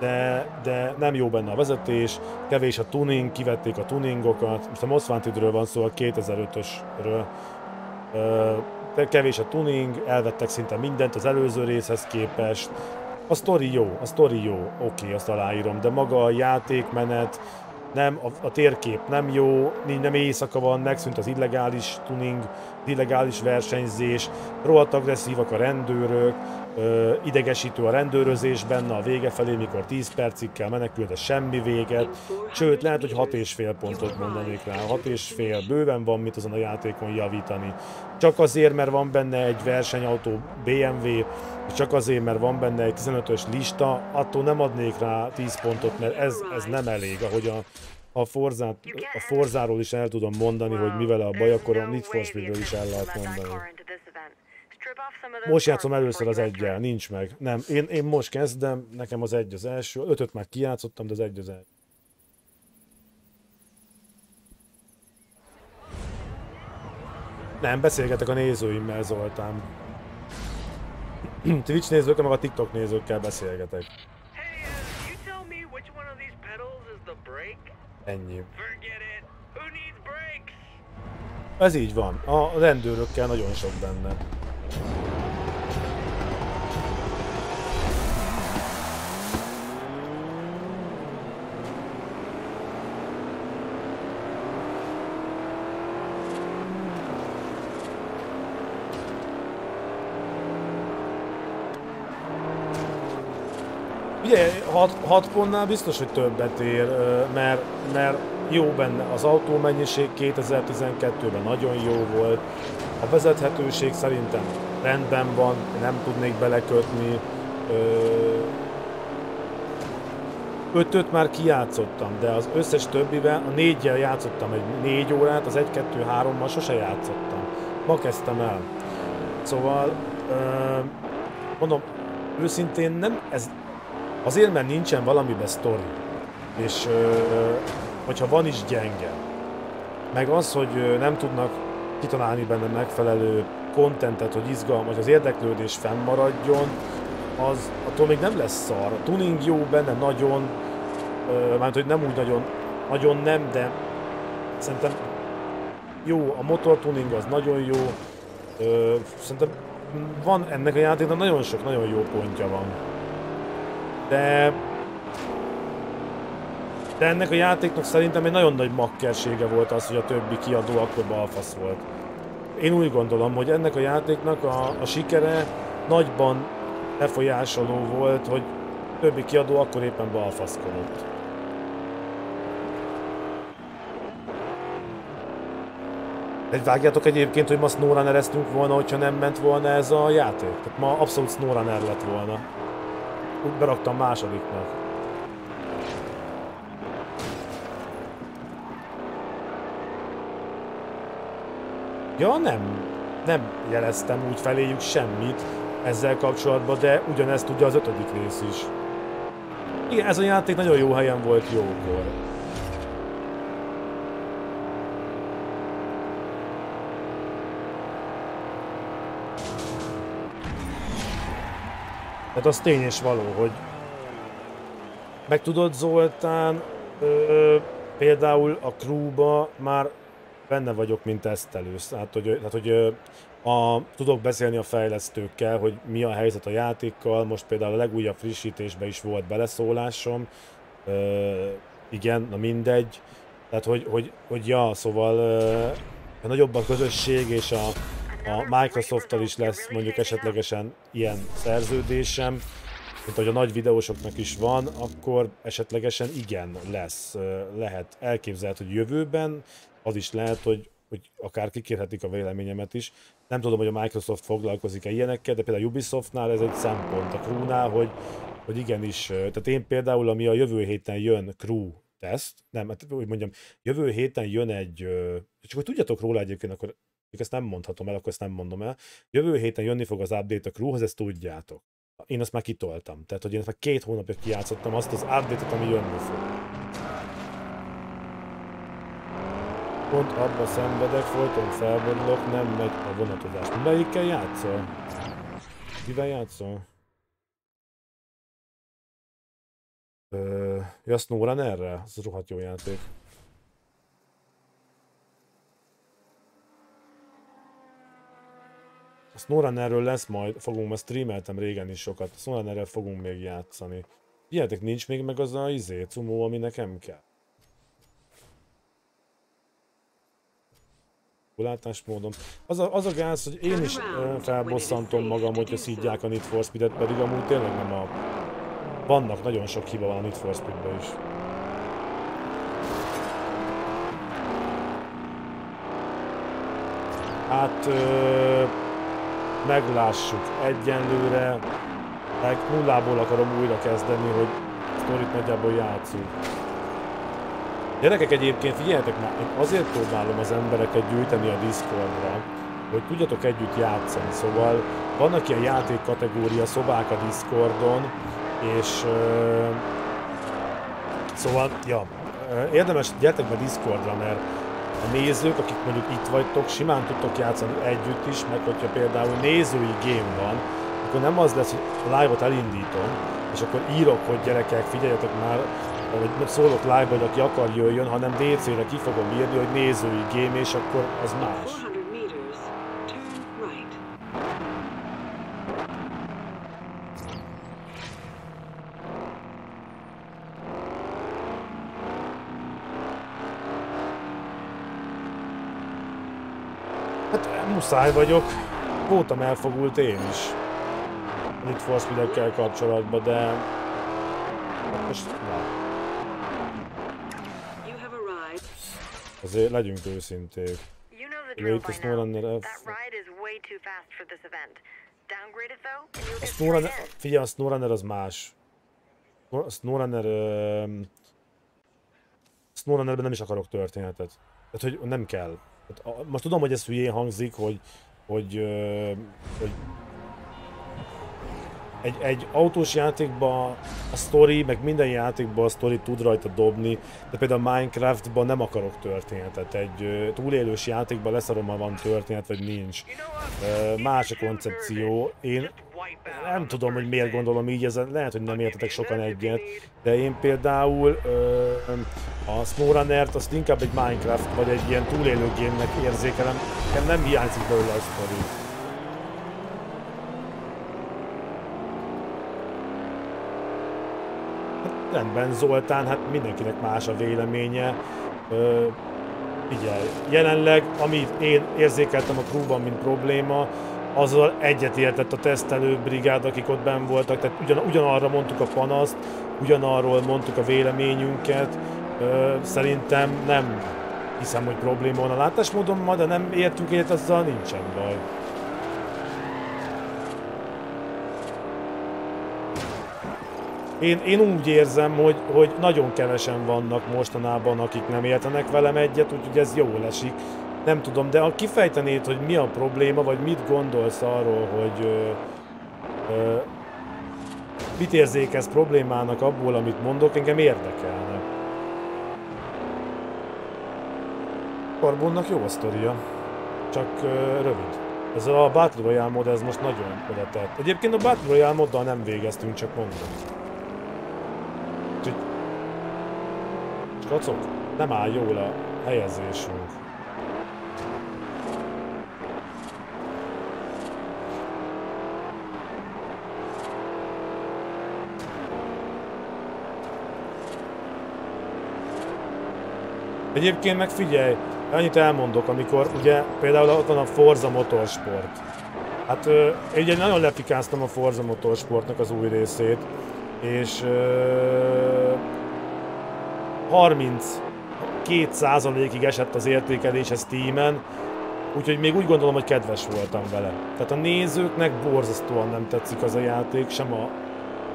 De nem jó benne a vezetés, kevés a tuning, kivették a tuningokat, most a Most Wantedről van szó, a 2005-ösről. Kevés a tuning, elvettek szinte mindent az előző részhez képest. A sztori jó, oké, azt aláírom, de maga a játékmenet, nem, a térkép nem jó, nem éjszaka van, megszűnt az illegális tuning, az illegális versenyzés, rohadt agresszívak a rendőrök, idegesítő a rendőrözés benne a vége felé, mikor 10 percig kell menekül, de semmi véget, sőt, lehet, hogy 6,5 pontot mondanék rá, 6,5 bőven van mit azon a játékon javítani. Csak azért, mert van benne egy versenyautó BMW, csak azért, mert van benne egy 15-ös lista, attól nem adnék rá 10 pontot, mert ez nem elég, ahogy a Forzáról is el tudom mondani, hogy mivel a baj, akkor a Need for Speedről is el lehet mondani. Most játszom először az 1-jel, nincs meg. Nem, én most kezdem, nekem az 1 az első, 5-öt már kijátszottam, de az 1 az első. Nem, beszélgetek a nézőimmel, Zoltán. Twitch nézőkkel, meg a TikTok nézőkkel beszélgetek. Ennyi. Ez így van. A rendőrökkel nagyon sok benne. Ugye 6 pontnál biztos, hogy többet ér, mert jó benne az autómennyiség, 2012-ben nagyon jó volt, a vezethetőség szerintem rendben van, nem tudnék belekötni. 5-öt már kijátszottam, de az összes többivel, a 4-jel játszottam egy 4 órát, az 1-2-3-mal sose játszottam. Ma kezdtem el. Szóval, mondom, őszintén nem, ez azért, mert nincsen valamiben sztori. És hogyha van is, gyenge. Meg az, hogy nem tudnak kitalálni benne megfelelő kontentet, hogy izgalmas, hogy az érdeklődés fennmaradjon, az attól még nem lesz szar. A tuning jó benne nagyon, mármint hogy nem úgy nagyon, nagyon nem, de szerintem jó, a motor tuning az nagyon jó. Szerintem van ennek a játéknak nagyon sok, nagyon jó pontja van. De ennek a játéknak szerintem egy nagyon nagy makkersége volt az, hogy a többi kiadó akkor balfasz volt. Én úgy gondolom, hogy ennek a játéknak a sikere nagyban befolyásoló volt, hogy többi kiadó akkor éppen balfaszkodott. De vágjátok egyébként, hogy ma Snowrunner-eztünk volna, hogyha nem ment volna ez a játék? Tehát ma abszolút Snowrunner lett volna. Úgy beraktam másodiknak. Ja, nem jeleztem úgy feléjük semmit ezzel kapcsolatban, de ugyanezt tudja az 5. rész is. Igen, ez a játék nagyon jó helyen volt jókor. Tehát az tény és való, hogy meg tudod, Zoltán, például a Crew-ba már benne vagyok, mint tesztelő. Hát, hogy tudok beszélni a fejlesztőkkel, hogy mi a helyzet a játékkal. Most például a legújabb frissítésben is volt beleszólásom. Igen, na mindegy. Tehát, hogy ja, szóval nagyobb a közösség, és a Microsoft-tal is lesz mondjuk esetlegesen ilyen szerződésem, mint ahogy a nagy videósoknak is van, akkor esetlegesen igen lesz. Lehet elképzelhető, hogy jövőben az is lehet, hogy akár kikérhetik a véleményemet is. Nem tudom, hogy a Microsoft foglalkozik-e ilyenekkel, de például a Ubisoftnál ez egy szempont, a Crewnál, hogy igenis. Tehát én például, ami a jövő héten jön Crew teszt, nem, hát úgy mondjam, jövő héten jön egy, csak hogy tudjatok róla egyébként, akkor ezt nem mondhatom el, akkor ezt nem mondom el. Jövő héten jönni fog az update a Crewhoz, ezt tudjátok. Én azt már kitoltam, tehát hogy én ezt már 2 hónapja kijátszottam azt az update-et, ami jönni fog. Pont abba szenvedek, folyton felborulok, nem megy a vonatozás. Melyikkel játszol? Kivel játszol? Ja, Snowrunnerre? Ez rohadt jó játék. A Snowrunnerről lesz majd, mert streameltem régen is sokat, a Snowrunnerrel fogunk még játszani. Ilyetek nincs még meg az a cumó, ami nekem kell. Látásmódon. Az a gáz, hogy én is felbosszantom magam, hogyha szidják a Need for Speed-et, pedig amúgy tényleg nem a... Vannak, nagyon sok hiba van a Need for Speed-ben is. Hát... meglássuk egyenlőre. Meg nullából akarom újra kezdeni, hogy a sztorit nagyjából játszunk. Gyerekek, egyébként figyeljetek már, én azért próbálom az embereket gyűjteni a Discordra, hogy tudjatok együtt játszani, szóval vannak ilyen játékkategória szobák a Discordon, és szóval, ja, érdemes, gyertek be Discordra, mert a nézők, akik mondjuk itt vagytok, simán tudtok játszani együtt is, meg hogyha például nézői game van, akkor nem az lesz, hogy a live-ot elindítom, és akkor írok, hogy gyerekek, figyeljetek már, hogy szólok live, hogy aki akar jöjjön, hanem DC-re ki fogom írni, hogy nézői game, és akkor az más. Hát muszáj vagyok, voltam elfogult én is Need for Speed-ekkel kapcsolatban, de És na. Azért legyünk őszinték. Lőjt a Snowrunner F... A Snowrunner... Figyelj, a Snowrunner az más. A Snowrunner... Snowrunnerben nem is akarok történetet. Tehát, hogy nem kell. Tehát, most tudom, hogy ez hülyén hangzik, hogy... Egy autós játékban a sztori, meg minden játékban a sztori tud rajta dobni, de például Minecraftban nem akarok történetet. Egy túlélős játékban leszarom, ha van történet, vagy nincs. Más a koncepció. Én nem tudom, hogy miért gondolom így, ezen lehet, hogy nem értetek sokan egyet, de én például a Snowrunnert azt inkább egy Minecraft, vagy egy ilyen túlélő gémnek érzékelem, nem hiányzik belőle a sztori. Rendben, Zoltán, hát mindenkinek más a véleménye. Figyelj, jelenleg, amit én érzékeltem a Crew-ban, mint probléma, azzal egyetértett a tesztelő brigád, akik ott benn voltak, tehát ugyanarra mondtuk a panaszt, ugyanarról mondtuk a véleményünket. Szerintem nem hiszem, hogy probléma van a látásmódommal, de nem értünk egyet, azzal nincsen baj. Én úgy érzem, hogy nagyon kevesen vannak mostanában, akik nem értenek velem egyet, úgyhogy ez jól esik. Nem tudom, de ha kifejtenéd, hogy mi a probléma, vagy mit gondolsz arról, hogy mit érzékelsz problémának abból, amit mondok, engem érdekelne. Karbonnak jó a sztoria, csak rövid. Ez a Battle Royale mod, ez most nagyon oda tett. Egyébként a Battle Royale moddal nem végeztünk, csak mondom. Kacok? Nem áll jól a helyezésünk. Egyébként meg figyelj, annyit elmondok, amikor ugye például ott van a Forza Motorsport. Hát én ugye nagyon lefikáztam a Forza Motorsportnak az új részét, és 32%-ig esett az értékelés a Steamen, úgyhogy még úgy gondolom, hogy kedves voltam vele. Tehát a nézőknek borzasztóan nem tetszik az a játék, sem a...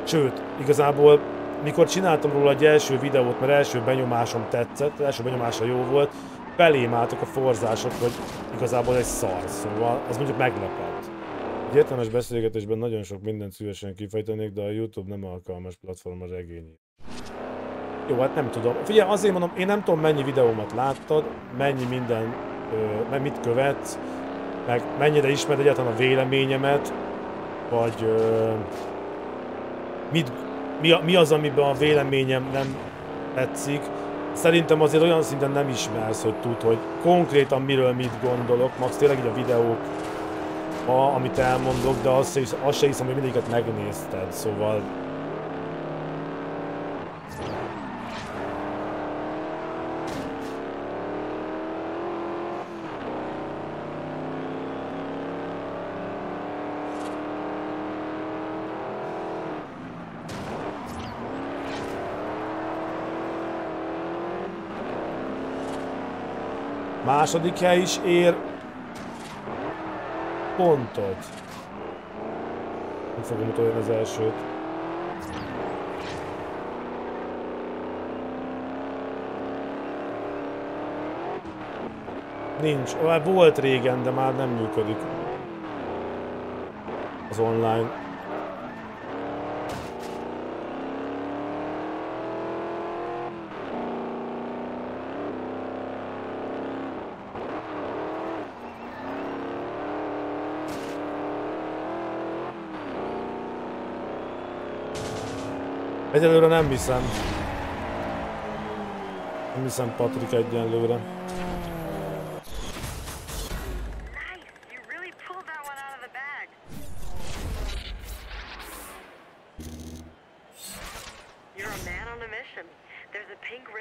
Sőt, igazából mikor csináltam róla egy első videót, mert első benyomásom tetszett, első benyomása jó volt, belém álltak a forzások, hogy igazából egy szar, szóval az mondjuk meglepett. Egy értelmes beszélgetésben nagyon sok mindent szívesen kifejtenék, de a YouTube nem alkalmas platform a regényére. Jó, hát nem tudom. Figyelj, azért mondom, én nem tudom, mennyi videómat láttad, mennyi minden, mit követsz, meg mennyire ismered egyáltalán a véleményemet, vagy mi az, amiben a véleményem nem tetszik. Szerintem azért olyan szinten nem ismersz, hogy tud, hogy konkrétan miről mit gondolok, max tényleg így a videók, amit elmondok, de azt se hiszem, hogy mindegyiket megnézted, szóval... Második hely is ér pontot. Nem fogom utolérni az elsőt. Nincs. Volt régen, de már nem működik az online. Egyelőre nem hiszem. Nem hiszem, Patrik, egyenlőre. De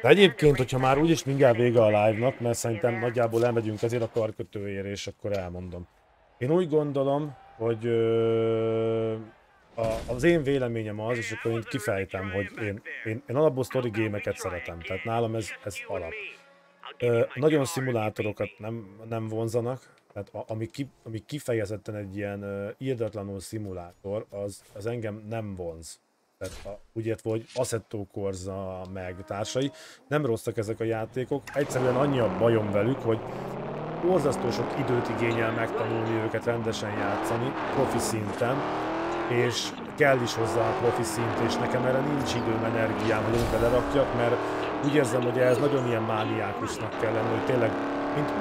egyébként, hogyha már úgyis mindjárt vége a live-nak, mert szerintem nagyjából elmegyünk ezért a karkötőjére, és akkor elmondom. Én úgy gondolom, hogy... az én véleményem az, és akkor én kifejtem, hogy én alapból sztori gémeket szeretem, tehát nálam ez alap. Nagyon szimulátorokat nem vonzanak, tehát ami kifejezetten egy ilyen írdatlanul szimulátor, az engem nem vonz. Tehát úgy értve, hogy Assetto Corsa meg társai, nem rosszak ezek a játékok, egyszerűen annyi a bajom velük, hogy borzasztó sok időt igényel megtanulni őket rendesen játszani, profi szinten, és kell is hozzá a profi szint, és nekem erre nincs időm, energiám, hogy belerakjak, mert úgy érzem, hogy ez nagyon ilyen mániákusnak kell lenni, hogy tényleg,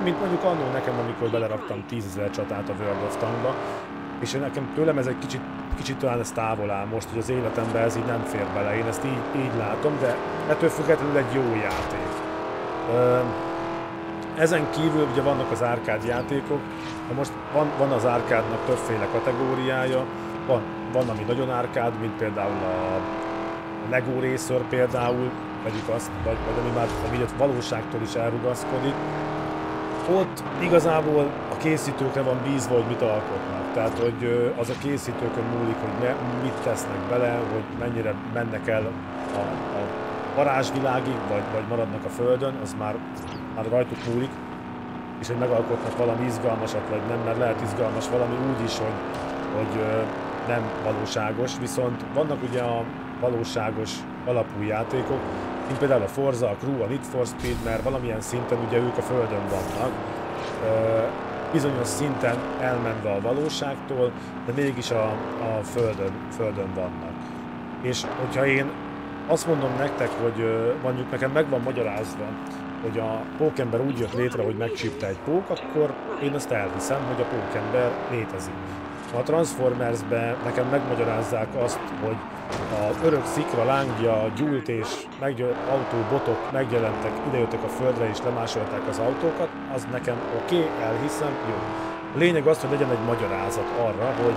mint mondjuk annól nekem, amikor beleraktam 10 000 csatát a World of Tank-ba, és nekem tőlem ez egy kicsit talán ez távol áll most, hogy az életemben ez így nem fér bele, én ezt így látom, de ettől függetlenül egy jó játék. Ezen kívül ugye vannak az árkád játékok, de most van az árkádnak többféle kategóriája, van ami nagyon árkád, mint például a LEGO Racer például, vegyük azt, vagy ami már a valóságtól is elrugaszkodik. Ott igazából a készítőkre van bízva, hogy mit alkotnak. Tehát, hogy az a készítőkön múlik, hogy mit tesznek bele, hogy mennyire mennek el a varázsvilágig, vagy maradnak a földön, az már rajtuk múlik. És hogy megalkotnak valami izgalmasat, vagy nem, mert lehet izgalmas valami úgy is, hogy nem valóságos, viszont vannak ugye a valóságos alapú játékok, mint például a Forza, a Crew, a Need for Speed, mert valamilyen szinten ugye ők a földön vannak, bizonyos szinten elmenve a valóságtól, de mégis a földön vannak. És hogyha én azt mondom nektek, hogy mondjuk nekem meg van magyarázva, hogy a pókember úgy jött létre, hogy megcsípte egy pók, akkor én azt elhiszem, hogy a pókember létezik. A Transformersben nekem megmagyarázzák azt, hogy az örök szikra lángja gyújt és autóbotok megjelentek, idejöttek a földre és lemásolták az autókat, az nekem oké, elhiszem, jó. A lényeg az, hogy legyen egy magyarázat arra, hogy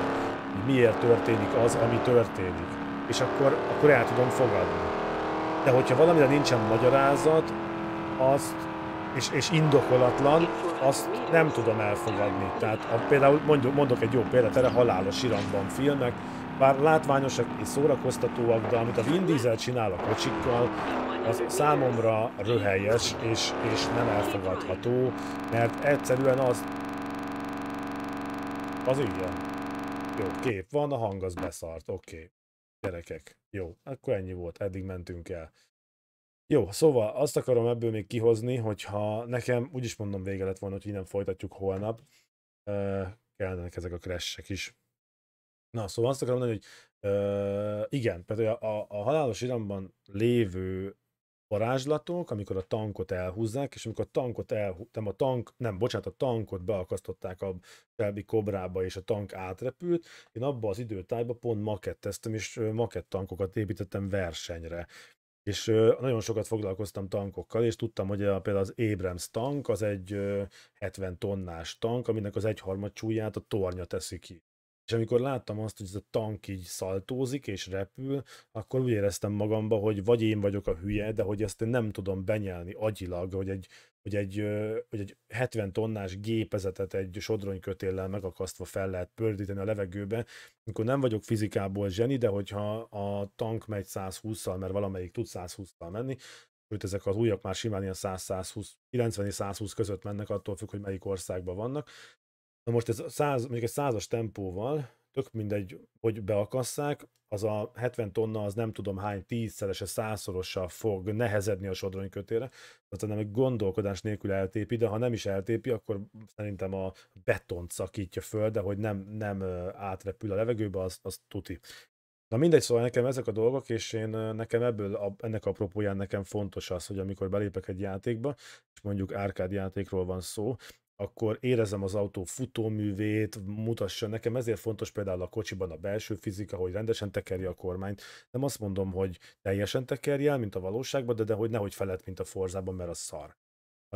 miért történik az, ami történik. És akkor el tudom fogadni. De hogyha valamire nincsen magyarázat, és indokolatlan, azt nem tudom elfogadni. Tehát például mondok egy jó példát, erre Halálos Iramban filmek, bár látványosak és szórakoztatóak, de amit a Vin Diesel csinál a kocsikkal, az számomra röhelyes és nem elfogadható, mert egyszerűen az igen. Jó, kép van, a hang az beszart, oké. Gyerekek, jó, akkor ennyi volt, eddig mentünk el. Jó, szóval azt akarom ebből még kihozni, hogyha nekem, úgyis mondom, vége lett volna, hogy innen folytatjuk holnap. Kellenek ezek a crash-ek is. Na, szóval azt akarom mondani, hogy igen, például a Halálos Iramban lévő varázslatok, amikor a tankot elhúzzák, és amikor a tankot a tankot beakasztották a Shelby Cobrába, és a tank átrepült, én abban az időtájban pont maketteztem, és makettankokat építettem versenyre. És nagyon sokat foglalkoztam tankokkal, és tudtam, hogy például az Abrams tank az egy 70 tonnás tank, aminek az egyharmad csúlyát a tornya teszi ki. És amikor láttam azt, hogy ez a tank így szaltózik és repül, akkor úgy éreztem magamba, hogy vagy én vagyok a hülye, de hogy ezt én nem tudom benyelni agyilag, hogy egy 70 tonnás gépezetet egy sodronykötéllel megakasztva fel lehet pördíteni a levegőbe, amikor nem vagyok fizikából zseni, de hogyha a tank megy 120-szal, mert valamelyik tud 120-szal menni, sőt ezek az újak már simán ilyen 100-120, 90 és 120 között mennek, attól függ, hogy melyik országban vannak. Na most mondjuk egy 100-as tempóval, tök mindegy, hogy beakasszák, az a 70 tonna az nem tudom hány 10-szerese, 100-szorossal fog nehezedni a sodronykötére, hanem egy gondolkodás nélkül eltépi, de ha nem is eltépi, akkor szerintem a betont szakítja föl, de hogy nem átrepül a levegőbe, az tuti. Na mindegy, szóval nekem ezek a dolgok, és nekem ennek apropóján nekem fontos az, hogy amikor belépek egy játékba, és mondjuk árkád játékról van szó, akkor érezem az autó futóművét, mutassa nekem, ezért fontos például a kocsiban a belső fizika, hogy rendesen tekerje a kormányt. Nem azt mondom, hogy teljesen tekerje, mint a valóságban, de hogy nehogy feled, mint a Forzában, mert az szar.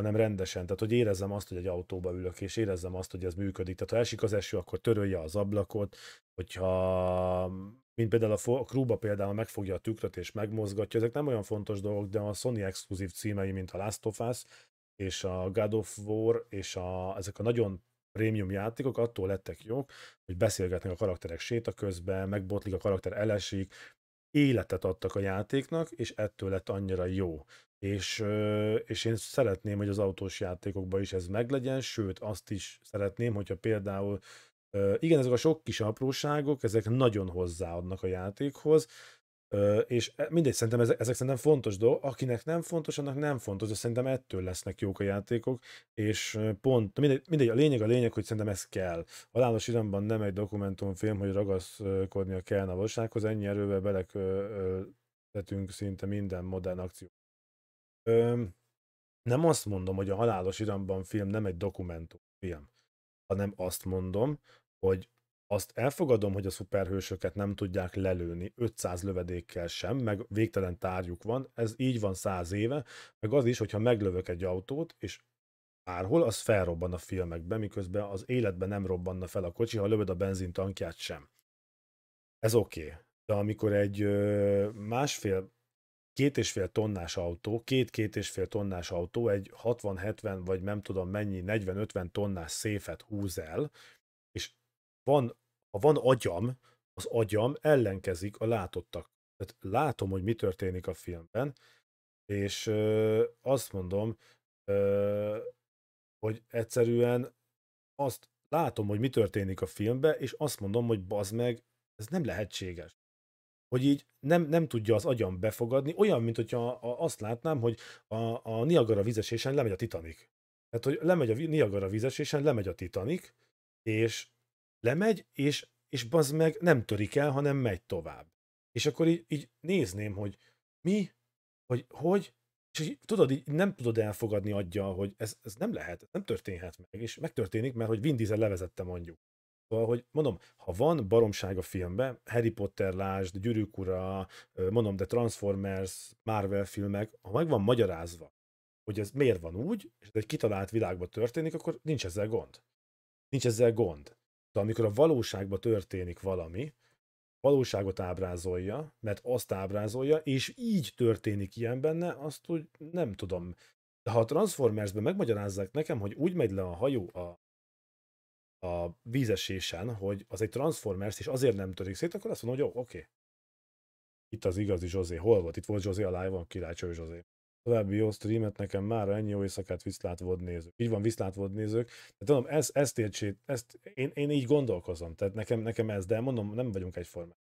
Hanem rendesen, tehát hogy érezzem azt, hogy egy autóba ülök, és érezzem azt, hogy ez működik. Tehát ha esik az eső, akkor törölje az ablakot, hogyha, mint például a Crew-ba például megfogja a tükröt és megmozgatja, ezek nem olyan fontos dolgok, de a Sony exkluzív címei, mint a Last of Us, és a God of War, és ezek a nagyon prémium játékok attól lettek jók, hogy beszélgetnek a karakterek séta közben, megbotlik a karakter, elesik, életet adtak a játéknak, és ettől lett annyira jó. És én szeretném, hogy az autós játékokban is ez meglegyen, sőt azt is szeretném, hogyha például, igen, ezek a sok kis apróságok, ezek nagyon hozzáadnak a játékhoz, és mindegy, szerintem ezek szerintem fontos dolgok, akinek nem fontos, annak nem fontos, de szerintem ettől lesznek jók a játékok, és pont, mindegy, a lényeg, hogy szerintem ez kell. Halálos iramban nem egy dokumentumfilm, hogy ragaszkodnia kell a valósághoz, ennyi erővel belekötünk szinte minden modern akció. Nem azt mondom, hogy a Halálos iramban film nem egy dokumentumfilm, hanem azt mondom, hogy azt elfogadom, hogy a szuperhősöket nem tudják lelőni 500 lövedékkel sem, meg végtelen tárgyuk van, ez így van 100 éve, meg az is, hogyha meglövök egy autót, és bárhol, az felrobban a filmekben, miközben az életben nem robbanna fel a kocsi, ha lövöd a benzintankját sem. Ez oké. De amikor egy két és fél tonnás autó, egy 60-70 vagy nem tudom mennyi, 40-50 tonnás széfet húz el, és ha van agyam, az agyam ellenkezik a látottak. Tehát látom, hogy mi történik a filmben, és azt mondom, hogy egyszerűen azt látom, hogy mi történik a filmben, és azt mondom, hogy bazd meg, ez nem lehetséges. Hogy így nem tudja az agyam befogadni, olyan, mint hogyha azt látnám, hogy a Niagara vízesésen lemegy a Titanic. Tehát, hogy lemegy a Niagara vízesésen, lemegy a Titanic, és lemegy, és bazd meg nem törik el, hanem megy tovább. És akkor így nézném, hogy mi, hogy, és így, tudod, így nem tudod elfogadni aggyal, hogy ez nem lehet, ez nem történhet meg, és megtörténik, mert hogy Vin Diesel levezette mondjuk. Szóval, hogy mondom, ha van baromság a filmben, Harry Potter, lásd, Gyűrűk ura, mondom, de Transformers, Marvel filmek, ha meg van magyarázva, hogy ez miért van úgy, és ez egy kitalált világban történik, akkor nincs ezzel gond. Nincs ezzel gond. De amikor a valóságban történik valami, valóságot ábrázolja, mert azt ábrázolja, és így történik ilyen benne, azt úgy nem tudom. De ha a Transformersben megmagyarázzák nekem, hogy úgy megy le a hajó a vízesésen, hogy az egy Transformers, és azért nem törik szét, akkor azt mondom, hogy jó, oké. Itt az igazi José. Hol volt? Itt volt José, a live van, király Cső José. További jó streamet nekem mára, ennyi jó éjszakát, viszlátvold nézők. Így van, viszlátvold nézők. Tehát mondom, ezt én így gondolkozom, tehát nekem ez, de mondom, nem vagyunk egyformák.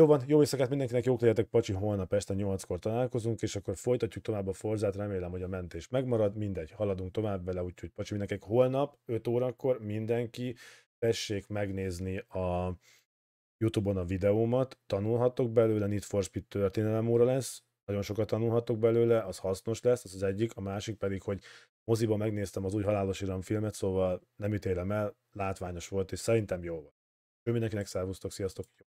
Jó van, jó éjszakát mindenkinek, jók legyetek, pacsi, holnap este 8-kor találkozunk, és akkor folytatjuk tovább a Forzát, remélem, hogy a mentés megmarad, mindegy, haladunk tovább vele, úgyhogy pacsi, mindenkinek holnap 5 órakor mindenki tessék megnézni a YouTube-on a videómat, tanulhattok belőle, Need for Speed történelem óra lesz, nagyon sokat tanulhattok belőle, az hasznos lesz, az egyik, a másik pedig, hogy moziban megnéztem az új Halálos Iram filmet, szóval nem ítélem el, látványos volt, és szerintem jó volt. Mindenkinek szervusztok, sziasztok!